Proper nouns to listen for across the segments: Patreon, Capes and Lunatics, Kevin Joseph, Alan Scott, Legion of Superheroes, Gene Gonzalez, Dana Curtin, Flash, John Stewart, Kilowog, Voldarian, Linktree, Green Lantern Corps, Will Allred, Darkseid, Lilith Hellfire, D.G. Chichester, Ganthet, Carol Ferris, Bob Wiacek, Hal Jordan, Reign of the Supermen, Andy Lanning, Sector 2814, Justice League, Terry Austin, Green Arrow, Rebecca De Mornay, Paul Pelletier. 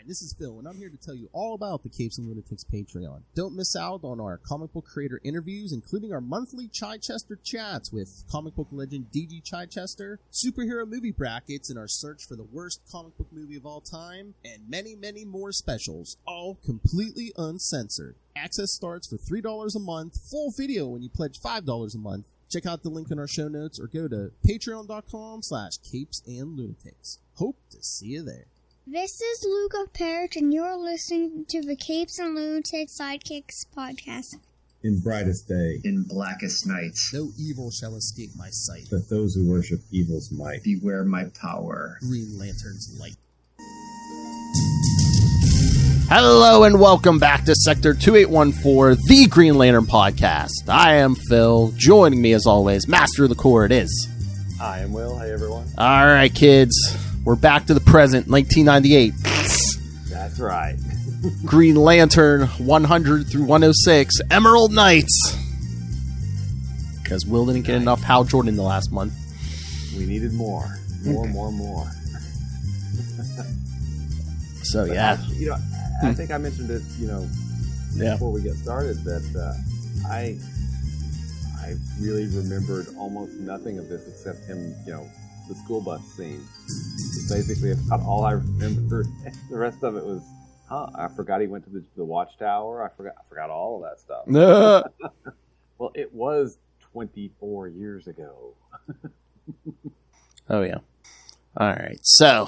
9. This is Phil, and I'm here to tell you all about the Capes and Lunatics Patreon. Don't miss out on our comic book creator interviews, including our monthly Chichester chats with comic book legend D.G. Chichester, superhero movie brackets, and our search for the worst comic book movie of all time, and many, many more specials, all completely uncensored. Access starts for $3 a month, full video when you pledge $5 a month. Check out the link in our show notes or go to patreon.com/capesandlunatics. Hope to see you there. This is Luke of Parrish, and you're listening to the Capes and Lunatics Sidekicks podcast. In brightest day, in blackest night, no evil shall escape my sight. But those who worship evil's might, beware my power, Green Lantern's light. Hello and welcome back to Sector 2814, the Green Lantern Podcast. I am Phil. Joining me as always, Master of the Corps, it is. I am Will. Hey, everyone. All right, kids. We're back to the present, 1998. That's right. Green Lantern 100 through 106, Emerald Knights. Because Will didn't get enough Hal Jordan the last month. We needed more. More. So, but yeah. I think I mentioned it, before we get started, that I really remembered almost nothing of this except him, the school bus scene. It's basically about all I remembered. The rest of it was, I forgot he went to the Watchtower. I forgot all of that stuff. No. Well, it was 24 years ago. Oh, yeah. All right, so...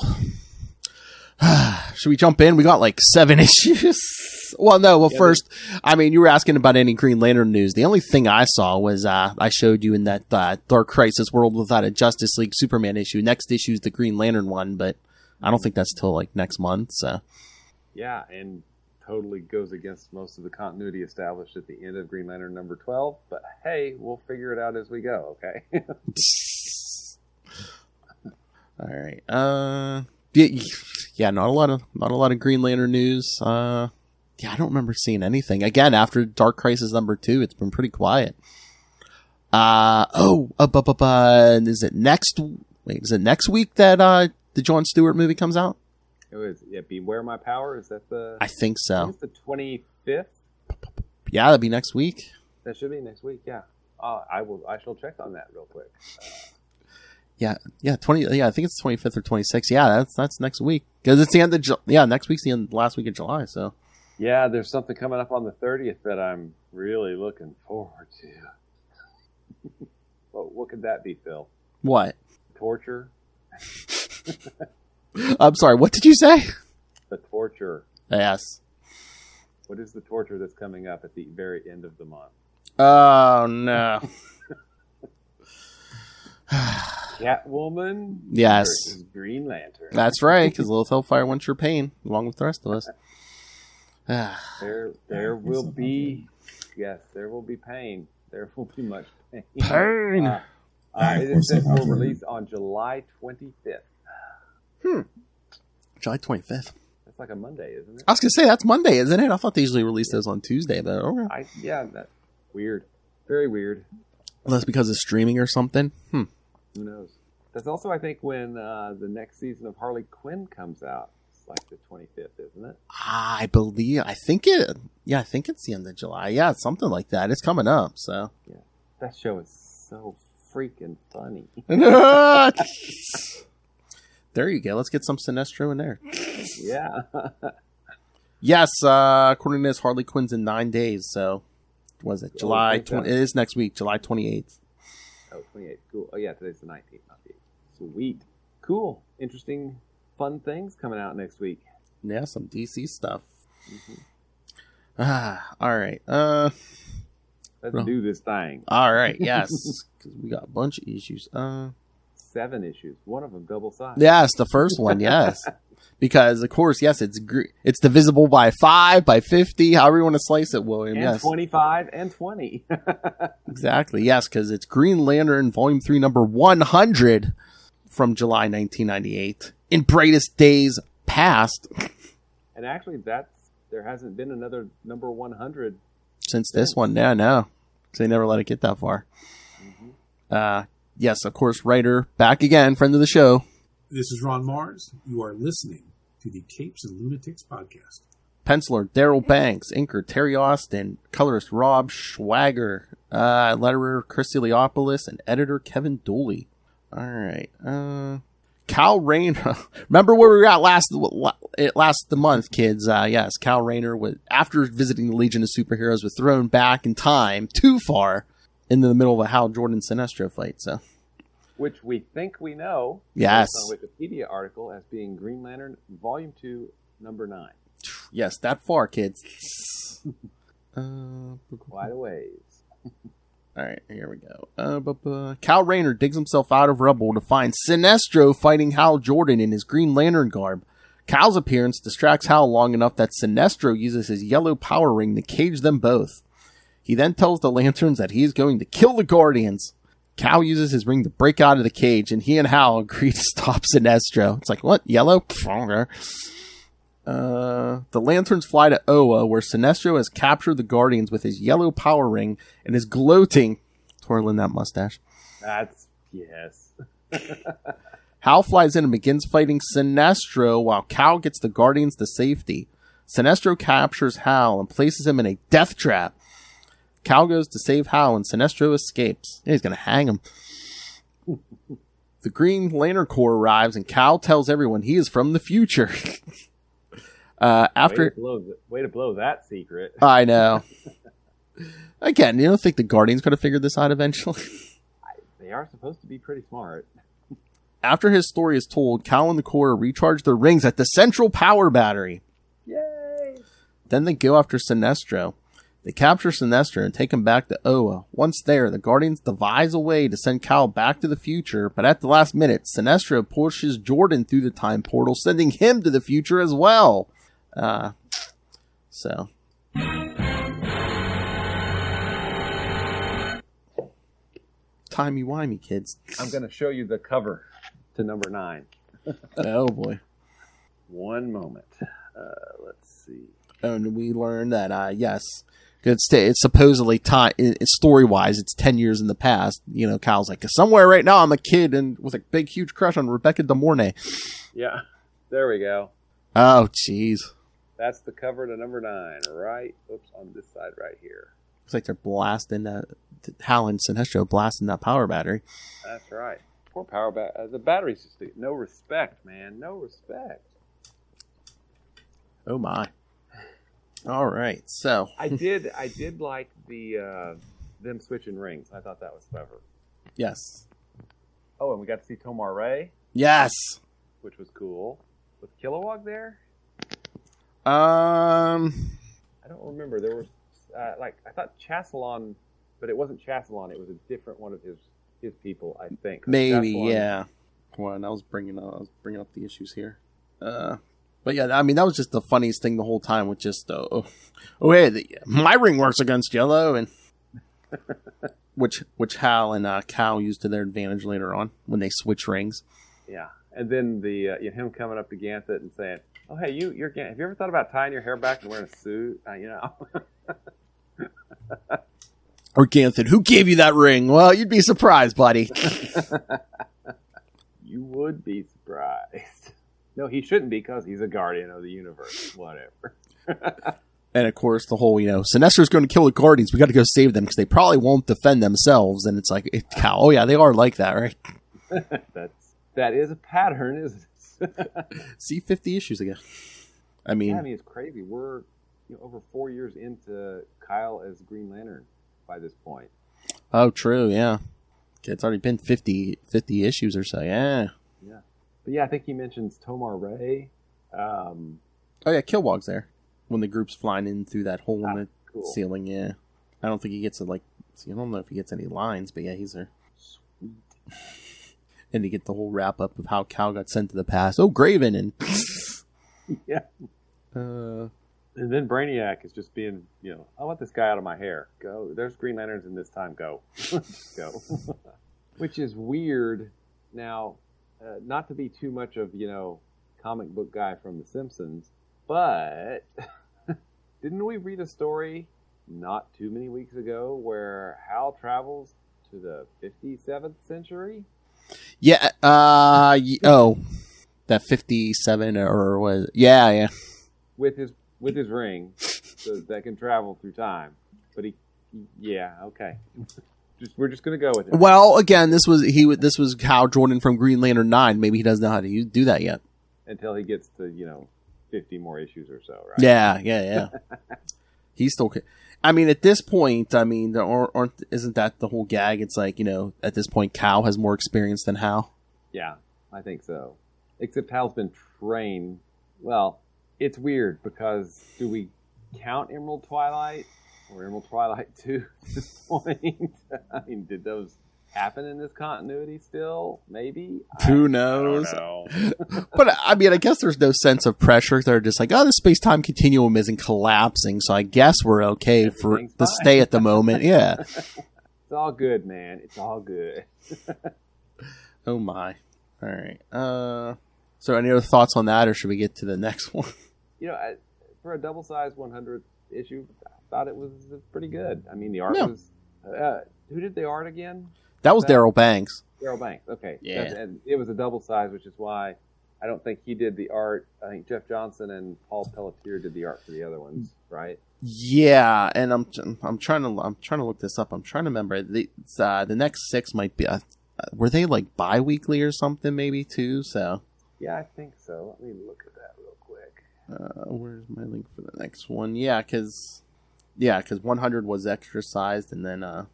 Should we jump in? We got like 7 issues. First, I mean, you were asking about any Green Lantern news. The only thing I saw was I showed you in that Dark Crisis World Without a Justice League Superman issue. Next issue is the Green Lantern one, but I don't think that's till like next month. So, yeah, and totally goes against most of the continuity established at the end of Green Lantern number 12. But hey, we'll figure it out as we go. Okay. All right. Yeah, not a lot of Green Lantern news. I don't remember seeing anything. Again, after Dark Crisis number 2, it's been pretty quiet. Is it next week that the John Stewart movie comes out? It was Beware My Power. Is that the? I think so. Is it the 25th? Yeah, that'd be next week. That should be next week. Yeah, I shall check on that real quick. I think it's 25th or 26th. Yeah, that's next week because it's the end of next week's the end, last week of July. So yeah, there's something coming up on the 30th that I'm really looking forward to. Well, what could that be, Phil? What? Torture. I'm sorry. What did you say? The torture. Yes. What is the torture that's coming up at the very end of the month? Oh no. Catwoman? Yes. Green Lantern. That's right, because Lilith Hellfire wants your pain, along with the rest of us. There will be pain. There will be much pain. Pain! It will release on July 25th. July 25th. That's like a Monday, isn't it? I was going to say, that's Monday, isn't it? I thought they usually released those on Tuesday, but okay. That's weird. Very weird. Well, that's because of streaming or something? Who knows? That's also, I think, when the next season of Harley Quinn comes out. It's like the 25th, isn't it? I think it's the end of July. Yeah, something like that. It's coming up, so. Yeah. That show is so freaking funny. There you go. Let's get some Sinestro in there. Yeah. Yes, according to this, Harley Quinn's in 9 days, so. Was it July? It is next week, July 28th. Oh, 28th. Cool. Oh, yeah, today's the 19th, not the 8th. Sweet. Cool. Interesting, fun things coming out next week. Yeah, some DC stuff. Mm-hmm. All right. Let's do this thing. All right, yes. Because we got a bunch of issues. 7 issues. One of them double-sized. Yes, the first one, yes. Because, of course, yes, it's divisible by 5, by 50, however you want to slice it, William. And 25 and 20. Exactly, yes, because it's Green Lantern, Volume 3, Number 100 from July 1998. In brightest days past. And actually, there hasn't been another Number 100. Since this one, no. Because they never let it get that far. Mm-hmm. Yes, of course, writer, back again, friend of the show. This is Ron Marz. You are listening to the Capes and Lunatics podcast. Penciler Daryl Banks, inker Terry Austin, colorist Rob Schwager, letterer Chris Eliopoulos, and editor Kevin Dooley. All right. Kyle Rayner. Remember where we were at last month, kids? Yes, Kyle Rayner, after visiting the Legion of Superheroes, was thrown back in time too far into the middle of a Hal Jordan Sinestro fight. So, which we think we know. Yes. Based on a Wikipedia article as being Green Lantern, Volume 2, Number 9. Yes, that far, kids. Quite a ways. All right, here we go. Kyle Rayner digs himself out of rubble to find Sinestro fighting Hal Jordan in his Green Lantern garb. Kyle's appearance distracts Hal long enough that Sinestro uses his yellow power ring to cage them both. He then tells the Lanterns that he is going to kill the Guardians. Kyle uses his ring to break out of the cage, and he and Hal agree to stop Sinestro. It's like, what? Yellow? Pfft. The Lanterns fly to Oa, where Sinestro has captured the Guardians with his yellow power ring and is gloating, twirling that mustache. That's, yes. Hal flies in and begins fighting Sinestro while Cal gets the Guardians to safety. Sinestro captures Hal and places him in a death trap. Cal goes to save Hal and Sinestro escapes. He's going to hang him. The Green Lantern Corps arrives and Cal tells everyone he is from the future. Way to blow that secret. I know. Again, you don't think the Guardians could have figured this out eventually? They are supposed to be pretty smart. After his story is told, Cal and the Corps recharge their rings at the central power battery. Yay! Then they go after Sinestro. They capture Sinestro and take him back to Oa. Once there, the Guardians devise a way to send Cal back to the future, but at the last minute, Sinestro pushes Jordan through the time portal, sending him to the future as well. Timey-wimey, kids. I'm going to show you the cover to number 9. Oh, boy. One moment. Let's see. And we learned that, yes, it's supposedly time, story-wise, it's 10 years in the past. You know, Kyle's like, somewhere right now I'm a kid and with a big, huge crush on Rebecca De Mornay. Yeah, there we go. Oh, jeez. That's the cover to number 9, right? Oops, on this side right here. Looks like they're blasting that. Hal and Sinestro blasting that power battery. That's right. Poor power battery. The battery's just no respect, man. No respect. Oh my. All right. So I did like the them switching rings. I thought that was clever. Yes. Oh, and we got to see Tomar Ray. Yes. Which was cool. Was Kilowog there? I don't remember. There was I thought Chasselon, but it wasn't Chasselon. It was a different one of his people, I think. Maybe, Chasselon. Yeah. Well, I was bringing up the issues here. But yeah, I mean that was just the funniest thing the whole time with just hey, my ring works against yellow, and which Hal and Cal used to their advantage later on when they switch rings. Yeah. And then the him coming up to Ganthet and saying, "Oh, hey, you're Ganthet. Have you ever thought about tying your hair back and wearing a suit? Or Ganthet, who gave you that ring? Well, you'd be surprised, buddy. You would be surprised. No, he shouldn't be because he's a guardian of the universe. Whatever. And of course, the whole Sinestro's going to kill the Guardians. We got to go save them because they probably won't defend themselves. And it's like, oh yeah, they are like that, right? That is a pattern, isn't it? See, 50 issues again. I mean, it's crazy. We're over 4 years into Kyle as Green Lantern by this point. Oh, true, yeah. It's already been 50 issues or so, yeah. Yeah. But yeah, I think he mentions Tomar Ray. Oh, yeah, Kilowog's there when the group's flying in through that hole in the ceiling, yeah. I don't think he gets I don't know if he gets any lines, but yeah, he's there. Sweet. And to get the whole wrap-up of how Cal got sent to the past. Oh, Graven! And yeah. And then Brainiac is just being, I want this guy out of my hair. Go. There's Green Lanterns in this time. Go. Go. Which is weird. Now, not to be too much of, comic book guy from The Simpsons, but didn't we read a story not too many weeks ago where Hal travels to the 57th century? Yeah, That 57 or was yeah. With his ring, so that can travel through time. But okay. We're just gonna go with it. Well, again, this was Hal Jordan from Green Lantern 9. Maybe he doesn't know how to do that yet. Until he gets to 50 more issues or so, right? Yeah. He's still. I mean, at this point, there aren't. Isn't that the whole gag? It's like at this point, Kyle has more experience than Hal. Yeah, I think so. Except Hal's been trained. Well, it's weird because do we count Emerald Twilight? Or Emerald Twilight 2 at this point. I mean, did those happen in this continuity still? Maybe? Who knows? I don't know. But, I guess there's no sense of pressure. They're just like, the space-time continuum isn't collapsing, so I guess we're okay to stay at the moment. Yeah. It's all good, man. It's all good. Oh, my. All right. So any other thoughts on that, or should we get to the next one? For a double-sized 100th issue... thought it was pretty good. I mean, the art was... who did the art again? That was Darryl Banks. Darryl Banks, okay. Yeah. And it was a double size, which is why I don't think he did the art. I think Jeff Johnson and Paul Pelletier did the art for the other ones, right? Yeah, and I'm trying to look this up. I'm trying to remember. The next six might be... were they like bi-weekly or something maybe too? So yeah, I think so. Let me look at that real quick. Where's my link for the next one? Yeah, because... Yeah, because 100 was exercised, and then, I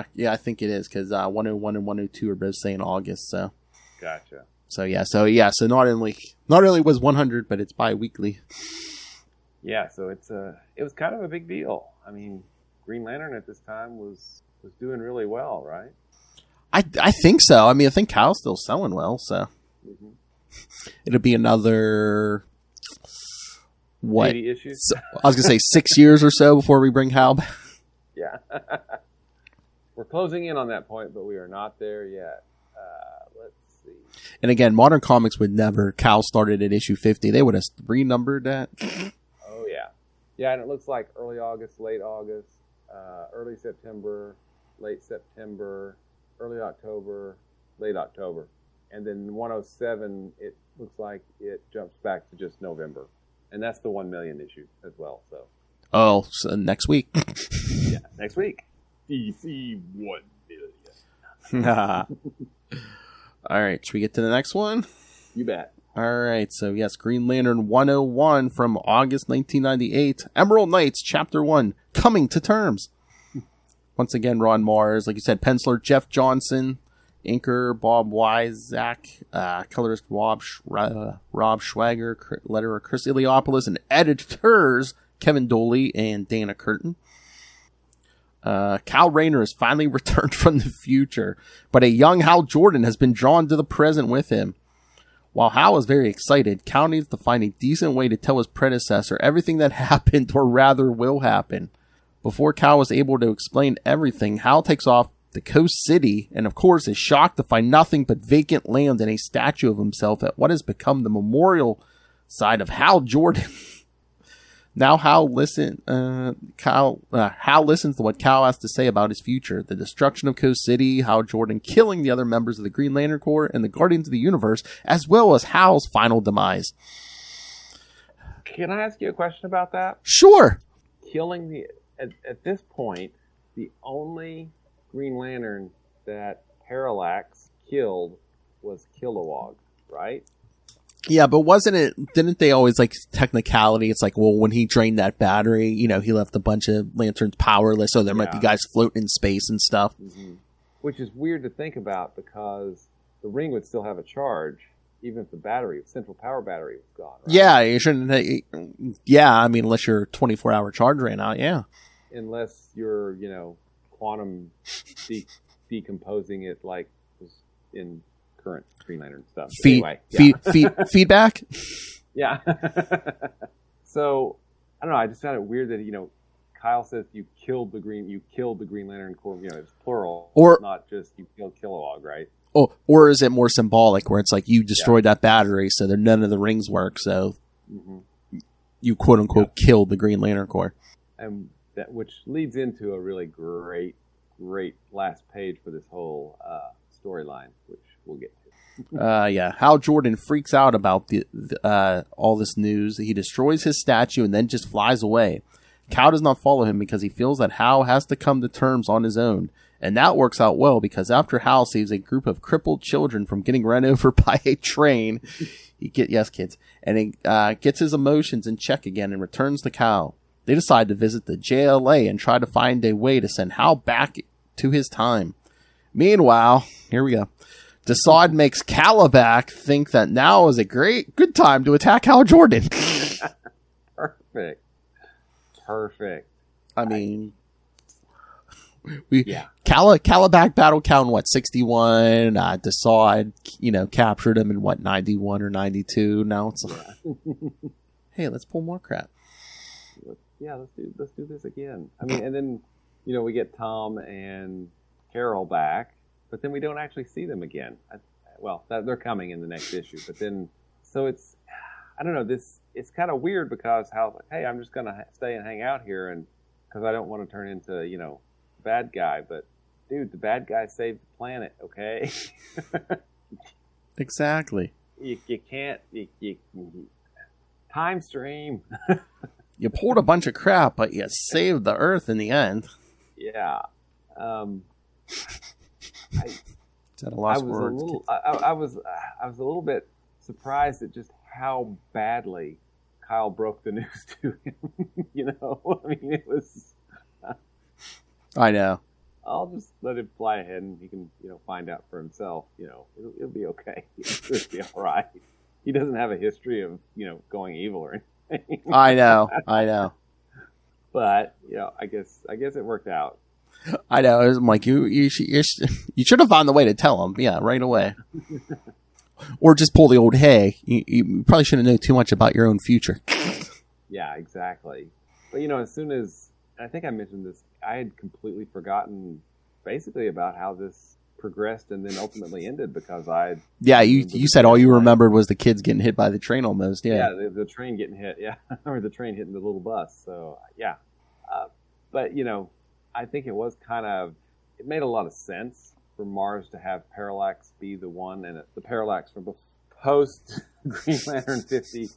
think it is, because 101 and 102 are both saying August, so. Gotcha. So not only was 100, but it's bi-weekly. Yeah, so it was kind of a big deal. I mean, Green Lantern at this time was doing really well, right? I think so. I think Kyle's still selling well, so. Mm-hmm. It'll be another... What 80 issues? So, I was gonna say 6 years or so before we bring Hal back. Yeah, we're closing in on that point, but we are not there yet. Let's see. And again, Modern Comics would never. Kyle started at issue 50. They would have renumbered that. Oh yeah, and it looks like early August, late August, early September, late September, early October, late October, and then 107. It looks like it jumps back to just November. And that's the 1 million issue as well. So. Oh, so next week. Yeah, next week. DC 1 million. All right, should we get to the next one? You bet. All right, so yes, Green Lantern 101 from August 1998. Emerald Knights, Chapter 1, Coming to Terms. Once again, Ron Marz. Like you said, penciler Jeff Johnson. Inker Bob Wiacek, colorist Rob Schwager, letterer Chris Eliopoulos, and editors Kevin Dooley and Dana Curtin. Kyle Rayner has finally returned from the future, but a young Hal Jordan has been drawn to the present with him. While Hal is very excited, Kyle needs to find a decent way to tell his predecessor everything that happened, or rather will happen. Before Kyle is able to explain everything, Hal takes off the Coast City, and of course is shocked to find nothing but vacant land and a statue of himself at what has become the memorial site of Hal Jordan. Now Hal listens to what Kyle has to say about his future, the destruction of Coast City, Hal Jordan killing the other members of the Green Lantern Corps and the Guardians of the Universe, as well as Hal's final demise. Can I ask you a question about that? Sure. Killing the... At this point, the only... Green Lantern that Parallax killed was Kilowog, right? Yeah, but didn't they always, like, technicality? It's like, well, when he drained that battery, he left a bunch of lanterns powerless, so there might be guys floating in space and stuff. Mm-hmm. Which is weird to think about, because the ring would still have a charge, even if the battery, central power battery was gone, right? Yeah, you shouldn't... Yeah, unless your 24-hour charge ran out, yeah. Unless you're, quantum decomposing it like in current Green Lantern stuff. Feedback? Yeah. So I don't know. I just found it weird that Kyle says you killed the Green Lantern Corps. It's plural, or not just you killed Kilowog, right? Oh, or is it more symbolic where it's like you destroyed that battery, so that none of the rings work, so you quote unquote killed the Green Lantern Corps. And that, which leads into a really great last page for this whole storyline, which we'll get to. Hal Jordan freaks out about all this news. He destroys his statue and then just flies away. Cal does not follow him because he feels that Hal has to come to terms on his own. And that works out well because after Hal saves a group of crippled children from getting run over by a train, gets his emotions in check again and returns to Cal. They decide to visit the JLA and try to find a way to send Hal back to his time. Meanwhile, here we go. Desaad makes Kalibak think that now is a good time to attack Hal Jordan. Perfect. I mean, Kalibak battle count, what, 61? Desaad, captured him in, what, 91 or 92? Now it's hey, let's pull more crap. Let's do this again. I mean, and then, we get Tom and Carol back, but then we don't actually see them again. They're coming in the next issue, but then, so it's, I don't know, this, it's kind of weird because Hal's like, hey, I'm just going to stay and hang out here and because I don't want to turn into, bad guy. But, dude, the bad guy saved the planet, okay? Exactly. You can't... You time stream. You pulled a bunch of crap, but you saved the Earth in the end. Yeah. I was a little bit surprised at just how badly Kyle broke the news to him. I mean, it was... I know. I'll just let him fly ahead and he can, find out for himself. It'll be okay. It'll be all right. He doesn't have a history of, going evil or anything. I know. But, I guess it worked out. I know. I'm like, you should have found the way to tell him. Yeah, right away. Or just pull the old hey. You probably shouldn't know too much about your own future. Yeah, exactly. But, as soon as... I think I mentioned this. I had completely forgotten basically about how this progressed and then ultimately ended because I... Yeah, you said all you remembered was the kids getting hit by the train almost. Yeah, the train getting hit. Yeah, or the train hitting the little bus. So, yeah. But, I think it was kind of... It made a lot of sense for Marz to have Parallax be the one and the Parallax from post Green Lantern 50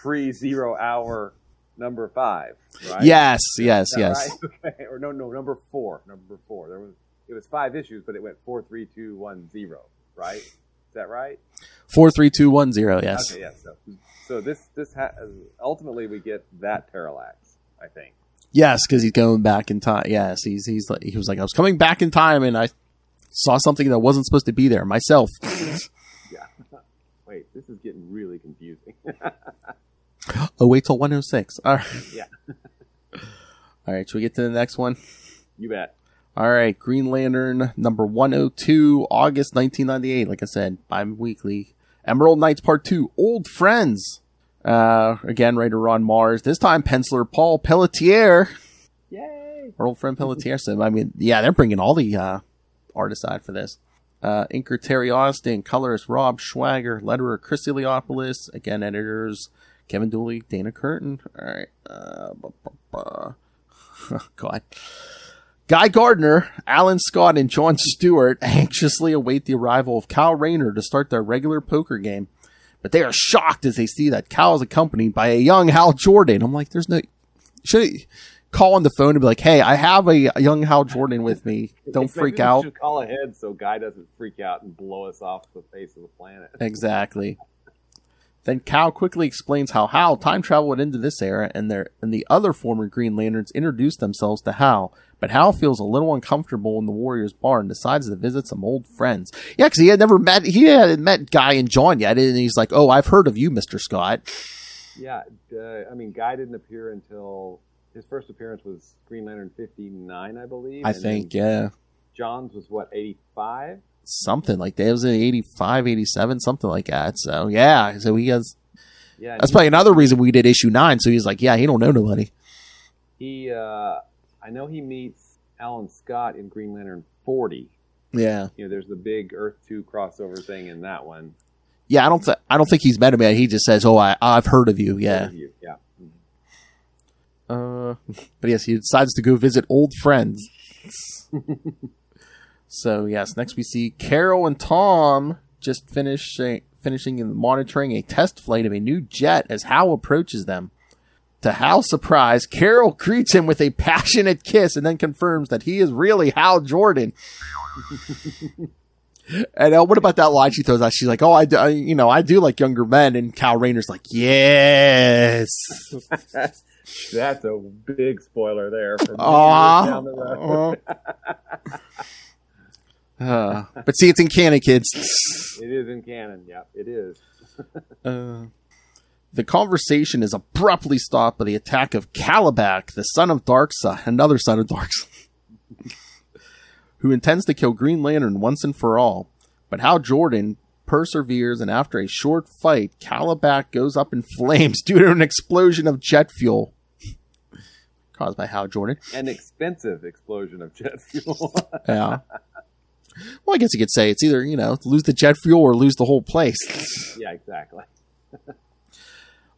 pre-0 hour... Number 5, right? Yes. Right? Okay. Or no, number 4. Number 4. It was 5 issues, but it went 4, 3, 2, 1, 0. Right? Is that right? 4, 3, 2, 1, 0. Yes. Okay. Yes. So this ultimately we get that Parallax, I think. Yes, because he's going back in time. Yes, he's like, he was like, I was coming back in time, and I saw something that wasn't supposed to be there myself. Yeah. Wait, this is getting really confusing. Oh, wait till 106. All right. Yeah. All right. Should we get to the next one? You bet. All right. Green Lantern number 102, August 1998. Like I said, bi-weekly. Emerald Knights Part 2, Old Friends. Again, writer Ron Marz. This time, penciler Paul Pelletier. Yay. Our old friend Pelletier. So, I mean, yeah, they're bringing all the artists out for this. Inker Terry Austin, colorist Rob Schwager, letterer Chris Eliopoulos. Again, editors... Kevin Dooley, Dana Curtin. All right. Oh, God. Guy Gardner, Alan Scott, and John Stewart anxiously await the arrival of Kyle Rayner to start their regular poker game. But they are shocked as they see that Kyle is accompanied by a young Hal Jordan. I'm like, there's no... Should he call on the phone and be like, hey, I have a young Hal Jordan with me. Don't freak out. We should call ahead so Guy doesn't freak out and blow us off the face of the planet. Exactly. Then Cal quickly explains how Hal time traveled into this era, and the other former Green Lanterns introduce themselves to Hal. But Hal feels a little uncomfortable in the Warriors bar and decides to visit some old friends. Yeah, because he hadn't met Guy and John yet, and he's like, "Oh, I've heard of you, Mr. Scott." Yeah, I mean, Guy didn't appear until his first appearance was Green Lantern 59, I believe. I think, yeah. John's was what, 85. Something like that. It was in 85, 87, something like that. So, yeah. So he has... Yeah, that's probably another reason we did issue 9. So he's like, yeah, he don't know nobody. He, I know he meets Alan Scott in Green Lantern 40. Yeah. There's the big Earth 2 crossover thing in that one. Yeah, I don't think he's met him yet. He just says, oh, I've heard of you. Yeah. Yeah. Mm-hmm. But yes, he decides to go visit old friends. So, yes, next we see Carol and Tom just finishing and monitoring a test flight of a new jet as Hal approaches them. To Hal's surprise, Carol greets him with a passionate kiss and then confirms that he is really Hal Jordan. And what about that line she throws out? She's like, "Oh, I do like younger men." And Kyle Rayner's like, "Yes." That's a big spoiler there. Down the road. But see, it's in canon, kids. It is in canon. Yeah, it is. The conversation is abruptly stopped by the attack of Kalibak, the son of Darkseid, another son of Darkseid, who intends to kill Green Lantern once and for all. But Hal Jordan perseveres, and after a short fight, Kalibak goes up in flames due to an explosion of jet fuel. Caused by Hal Jordan. An expensive explosion of jet fuel. Yeah. Well, I guess you could say it's either, lose the jet fuel or lose the whole place. Yeah, exactly.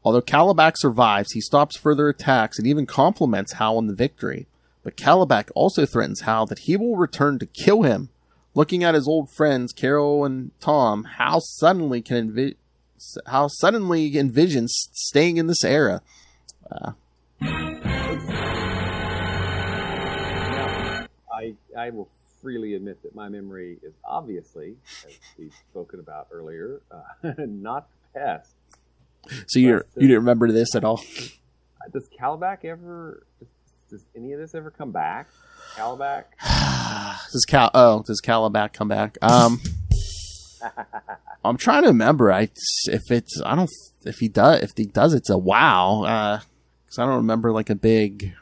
Although Kalibak survives, he stops further attacks and even compliments Hal on the victory. But Kalibak also threatens Hal that he will return to kill him. Looking at his old friends, Carol and Tom, Hal suddenly envisions staying in this era. I will freely admit that my memory is obviously, as we've spoken about earlier, not the past. So you didn't remember this at all? Does Kalibak ever? Does any of this ever come back? Kalibak? Does Kalibak come back? I'm trying to remember. If he does, it's a wow. Because I don't remember like a big.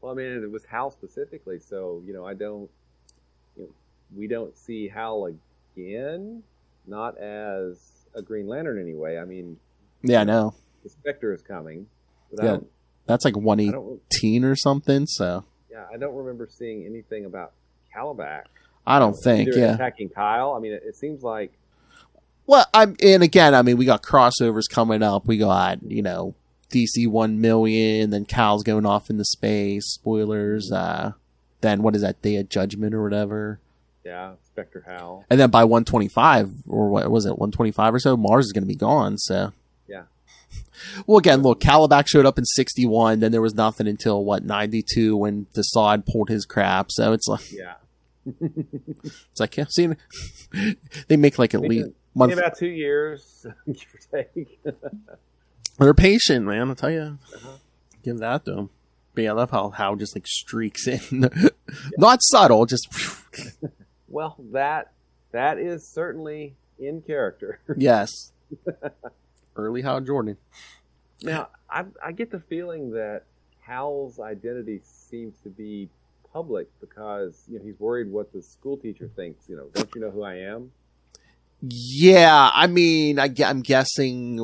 Well, I mean, it was Hal specifically, so I don't. We don't see Hal again. Not as a Green Lantern, anyway. I mean, yeah, I know. The Spectre is coming. Yeah, that's like 118 or something. So yeah, I don't remember seeing anything about Kalibak. I don't think. Yeah, attacking Kyle. I mean, it seems like. Well, we got crossovers coming up. We got DC 1,000,000. Then Kyle's going off into space. Spoilers. Then what is that, Day of Judgment or whatever? Yeah, Spectre Hal. And then by 125, or what was it, 125 or so, Marz is going to be gone, so. Yeah. Well, again, look, Kalibak showed up in 61, then there was nothing until, 92, when Desaad pulled his crap, so it's like. Yeah. It's like, yeah, see, they make like at least month. About 2 years, give or take. They're patient, man, I'll tell you. Uh-huh. Give that to them. But yeah, I love how Hal just like streaks in. Not subtle, just. Well, that is certainly in character. Yes. Early Hal Jordan. Now, I get the feeling that Hal's identity seems to be public because he's worried what the school teacher thinks. Don't you know who I am? Yeah, I mean, I'm guessing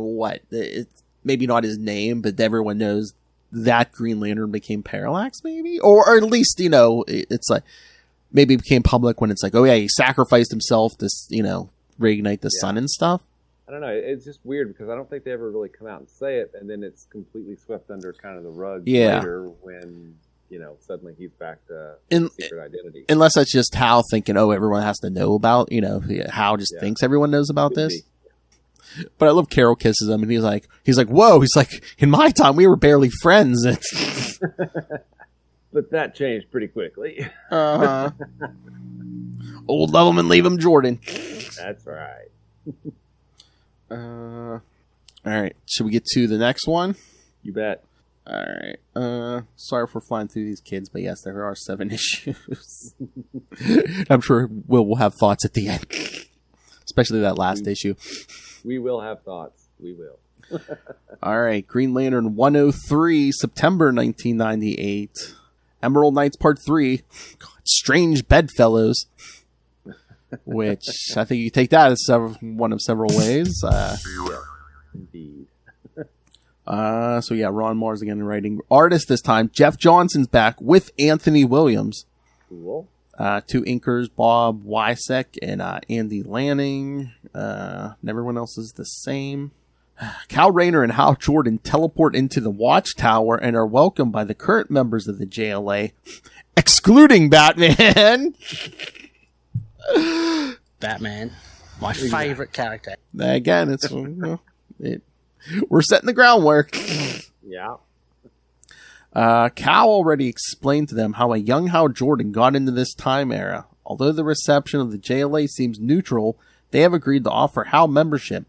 it's maybe not his name, but everyone knows that Green Lantern became Parallax, maybe, or at least it's like. Maybe it became public when it's like, oh yeah, he sacrificed himself to, reignite the sun and stuff. I don't know. It's just weird because I don't think they ever really come out and say it, and then it's completely swept under kind of the rug later when, suddenly he's back to secret identity. Unless that's just Hal thinking, oh, everyone has to know about, Hal just thinks everyone knows about this. Yeah. But I love Carol kisses him, and he's like, whoa, he's like, in my time, we were barely friends. But that changed pretty quickly. Uh-huh. Old love him and leave him, Jordan. That's right. All right. Should we get to the next one? You bet. All right. Sorry for flying through these, kids, but yes, there are 7 issues. I'm sure we'll have thoughts at the end, especially that last issue. We will have thoughts. We will. All right. Green Lantern 103, September 1998. Emerald Knights Part 3, Strange Bedfellows, which I think you take that as one of several ways. Indeed. So yeah, Ron Marz again writing. Artist this time, Jeff Johnson's back with Anthony Williams. Cool. 2 inkers, Bob Wiacek and Andy Lanning. And everyone else is the same. Kyle Rayner and Hal Jordan teleport into the Watchtower and are welcomed by the current members of the JLA, excluding Batman. My favorite character. Again, it's we're setting the groundwork. Yeah. Cal already explained to them how a young Hal Jordan got into this time era. Although the reception of the JLA seems neutral, they have agreed to offer Hal membership.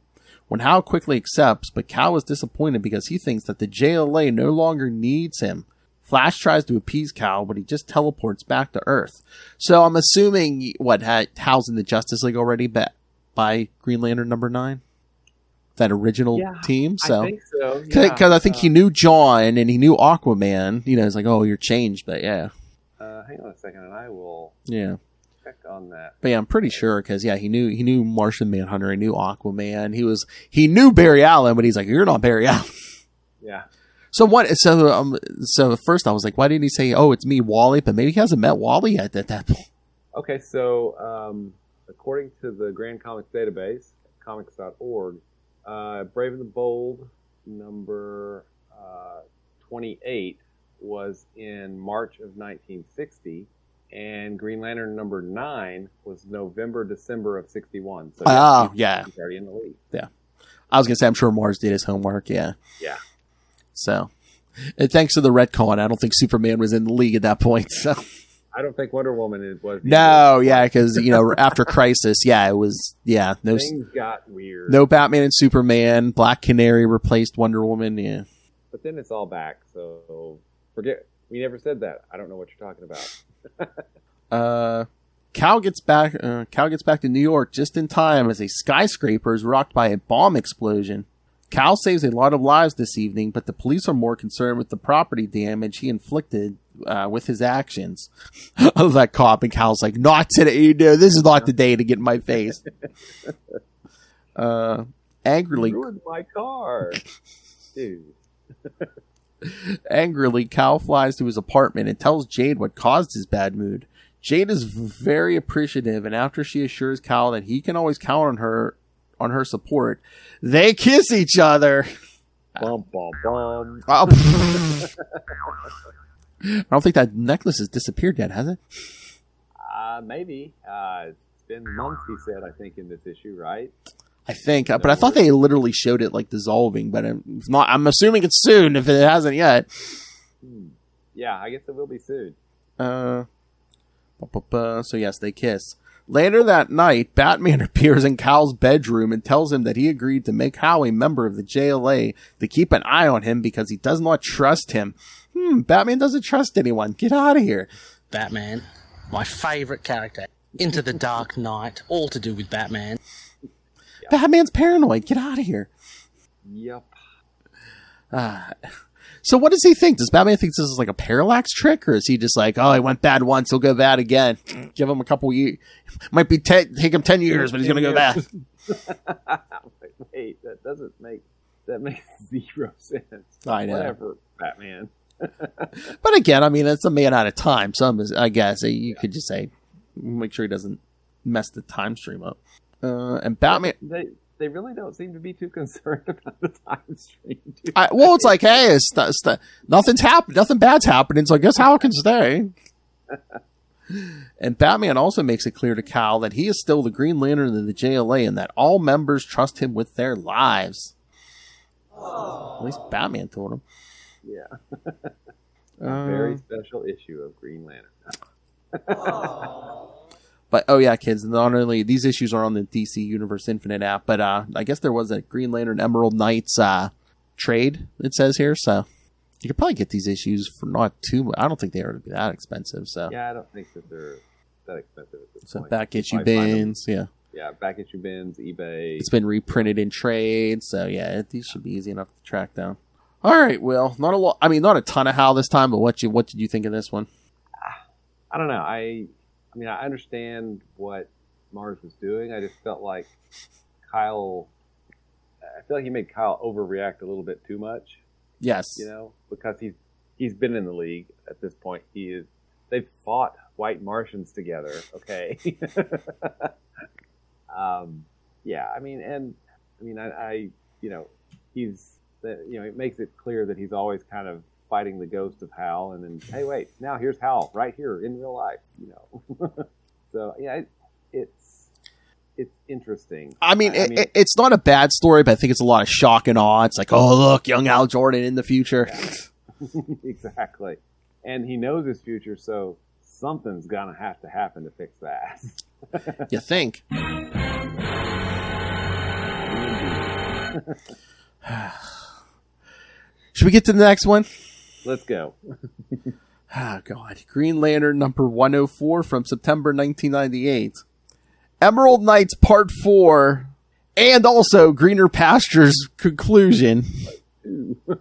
When Hal quickly accepts, but Cal is disappointed because he thinks that the JLA no longer needs him. Flash tries to appease Cal, but he just teleports back to Earth. So I'm assuming, Hal's in the Justice League already by Green Lantern #9? That original team. So, I think so. Because I think he knew John and he knew Aquaman. You know, it's like, oh, you're changed, but yeah. Hang on a second, and I will check on that. But yeah, I'm pretty sure because he knew Martian Manhunter, he knew Aquaman. He knew Barry Allen, but he's like, you're not Barry Allen. Yeah. So what? So at first I was like, why didn't he say, oh, it's me, Wally? But maybe he hasn't met Wally yet at that point. Okay, so according to the Grand Comics database, comics.org. Brave and the Bold number 28 was in March of 1960, and Green Lantern #9 was November, December of 61. So he's already in the league. Yeah. I was going to say, I'm sure Marz did his homework, yeah. Yeah. So, and thanks to the retcon, I don't think Superman was in the league at that point, so... I don't think Wonder Woman was. No, yeah, because after Crisis, yeah, it was. Yeah, no, things got weird. No Batman and Superman. Black Canary replaced Wonder Woman. Yeah, but then it's all back. So forget we never said that. I don't know what you're talking about. Cal gets back to New York just in time as a skyscraper is rocked by a bomb explosion. Cal saves a lot of lives this evening, but the police are more concerned with the property damage he inflicted with his actions. I love that cop, and Cal's like, not today. You know, this is not the day to get in my face. Angrily. You ruined my car. Dude. Angrily, Cal flies to his apartment and tells Jade what caused his bad mood. Jade is very appreciative, and after she assures Cal that he can always count on her support, they kiss each other. Bum, bum, bum. I don't think that necklace has disappeared yet, has it? Maybe. It's been months, he said, I think, in this issue, right? I think. But I thought they literally showed it, like, dissolving. But I'm assuming it's soon, if it hasn't yet. Yeah, I guess it will be soon. So, yes, they kiss. Later that night, Batman appears in Cal's bedroom and tells him that he agreed to make Hal a member of the JLA to keep an eye on him because he does not trust him. Batman doesn't trust anyone. Get out of here. Batman, my favorite character. Into the Dark Knight, all to do with Batman. Yep. Batman's paranoid. Get out of here. Yep. So what does he think? Does Batman think this is like a Parallax trick? Or is he just like, oh, he went bad once, he'll go bad again. Give him a couple years. Might be take him 10 years, but he's going to go bad. Wait, that makes zero sense. I know. Whatever, Batman. But again, I mean, it's a man at a time. So I guess you could just say, make sure he doesn't mess the time stream up. And Batman... They really don't seem to be too concerned about the time stream. Well, it's like, hey, nothing's happened. Nothing bad's happening. So I guess Hal can stay. And Batman also makes it clear to Cal that he is still the Green Lantern of the JLA and that all members trust him with their lives. Aww. At least Batman told him. Yeah. A very special issue of Green Lantern. But, oh yeah, kids, not only these issues are on the DC Universe Infinite app, but I guess there was a Green Lantern Emerald Knights trade, it says here. So you could probably get these issues for not too much. I don't think they are to be that expensive. So yeah, I don't think that they're that expensive at this point. Back issue bins, yeah. Yeah, back issue bins, eBay. It's been reprinted in trade, so yeah, these should be easy enough to track down. All right, Will, not a ton of Hal this time, but what did you think of this one? I don't know. I mean, I understand what Marz was doing. I just felt like he made Kyle overreact a little bit too much. Yes. You know, because he's been in the league at this point. They've fought white Martians together. Okay. Yeah. It makes it clear that he's always kind of fighting the ghost of Hal, and then, hey, wait, now here's Hal, right here, in real life, So, yeah, it's... it's interesting. I mean, it's not a bad story, but I think it's a lot of shock and awe. It's like, oh, look, young Hal Jordan in the future. Yeah. Exactly. And he knows his future, so something's going to happen to fix that. You think? Should we get to the next one? Let's go. Oh, God. Green Lantern number 104 from September 1998. Emerald Knights Part 4 and also Greener Pastures Conclusion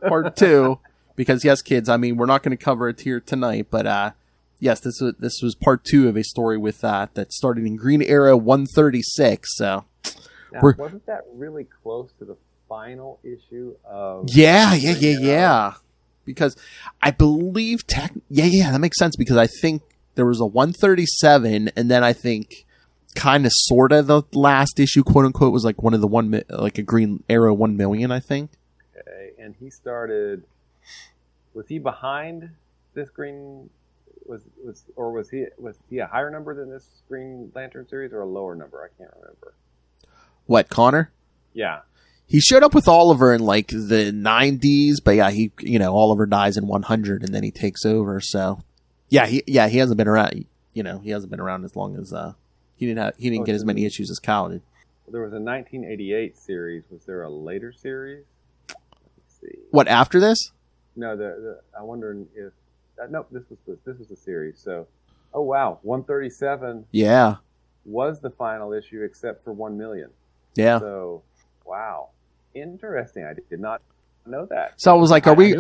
Part 2. Because, yes, kids, I mean, we're not going to cover it here tonight, but yes, this was Part 2 of a story with that started in Green Arrow 136. So, now, wasn't that really close to the final issue of... Yeah. Because I believe that makes sense, because I think there was a 137, and then I think kind of sort of the last issue, quote unquote, was like one of the like a Green Arrow 1 million, I think. Okay, and he started. Was he behind this Green? Was he a higher number than this Green Lantern series or a lower number? I can't remember. What, Connor? Yeah. He showed up with Oliver in like the 90s, but yeah, Oliver dies in 100 and then he takes over. So yeah, he hasn't been around, he hasn't been around as long as, he didn't get as many issues as Kyle did. There was a 1988 series. Was there a later series? Let's see. What, after this? No, I wonder if, nope, this was the series. So, oh wow. 137. Yeah. Was the final issue except for 1 million. Yeah. So, wow. Interesting. I did not know that. So I was like, are we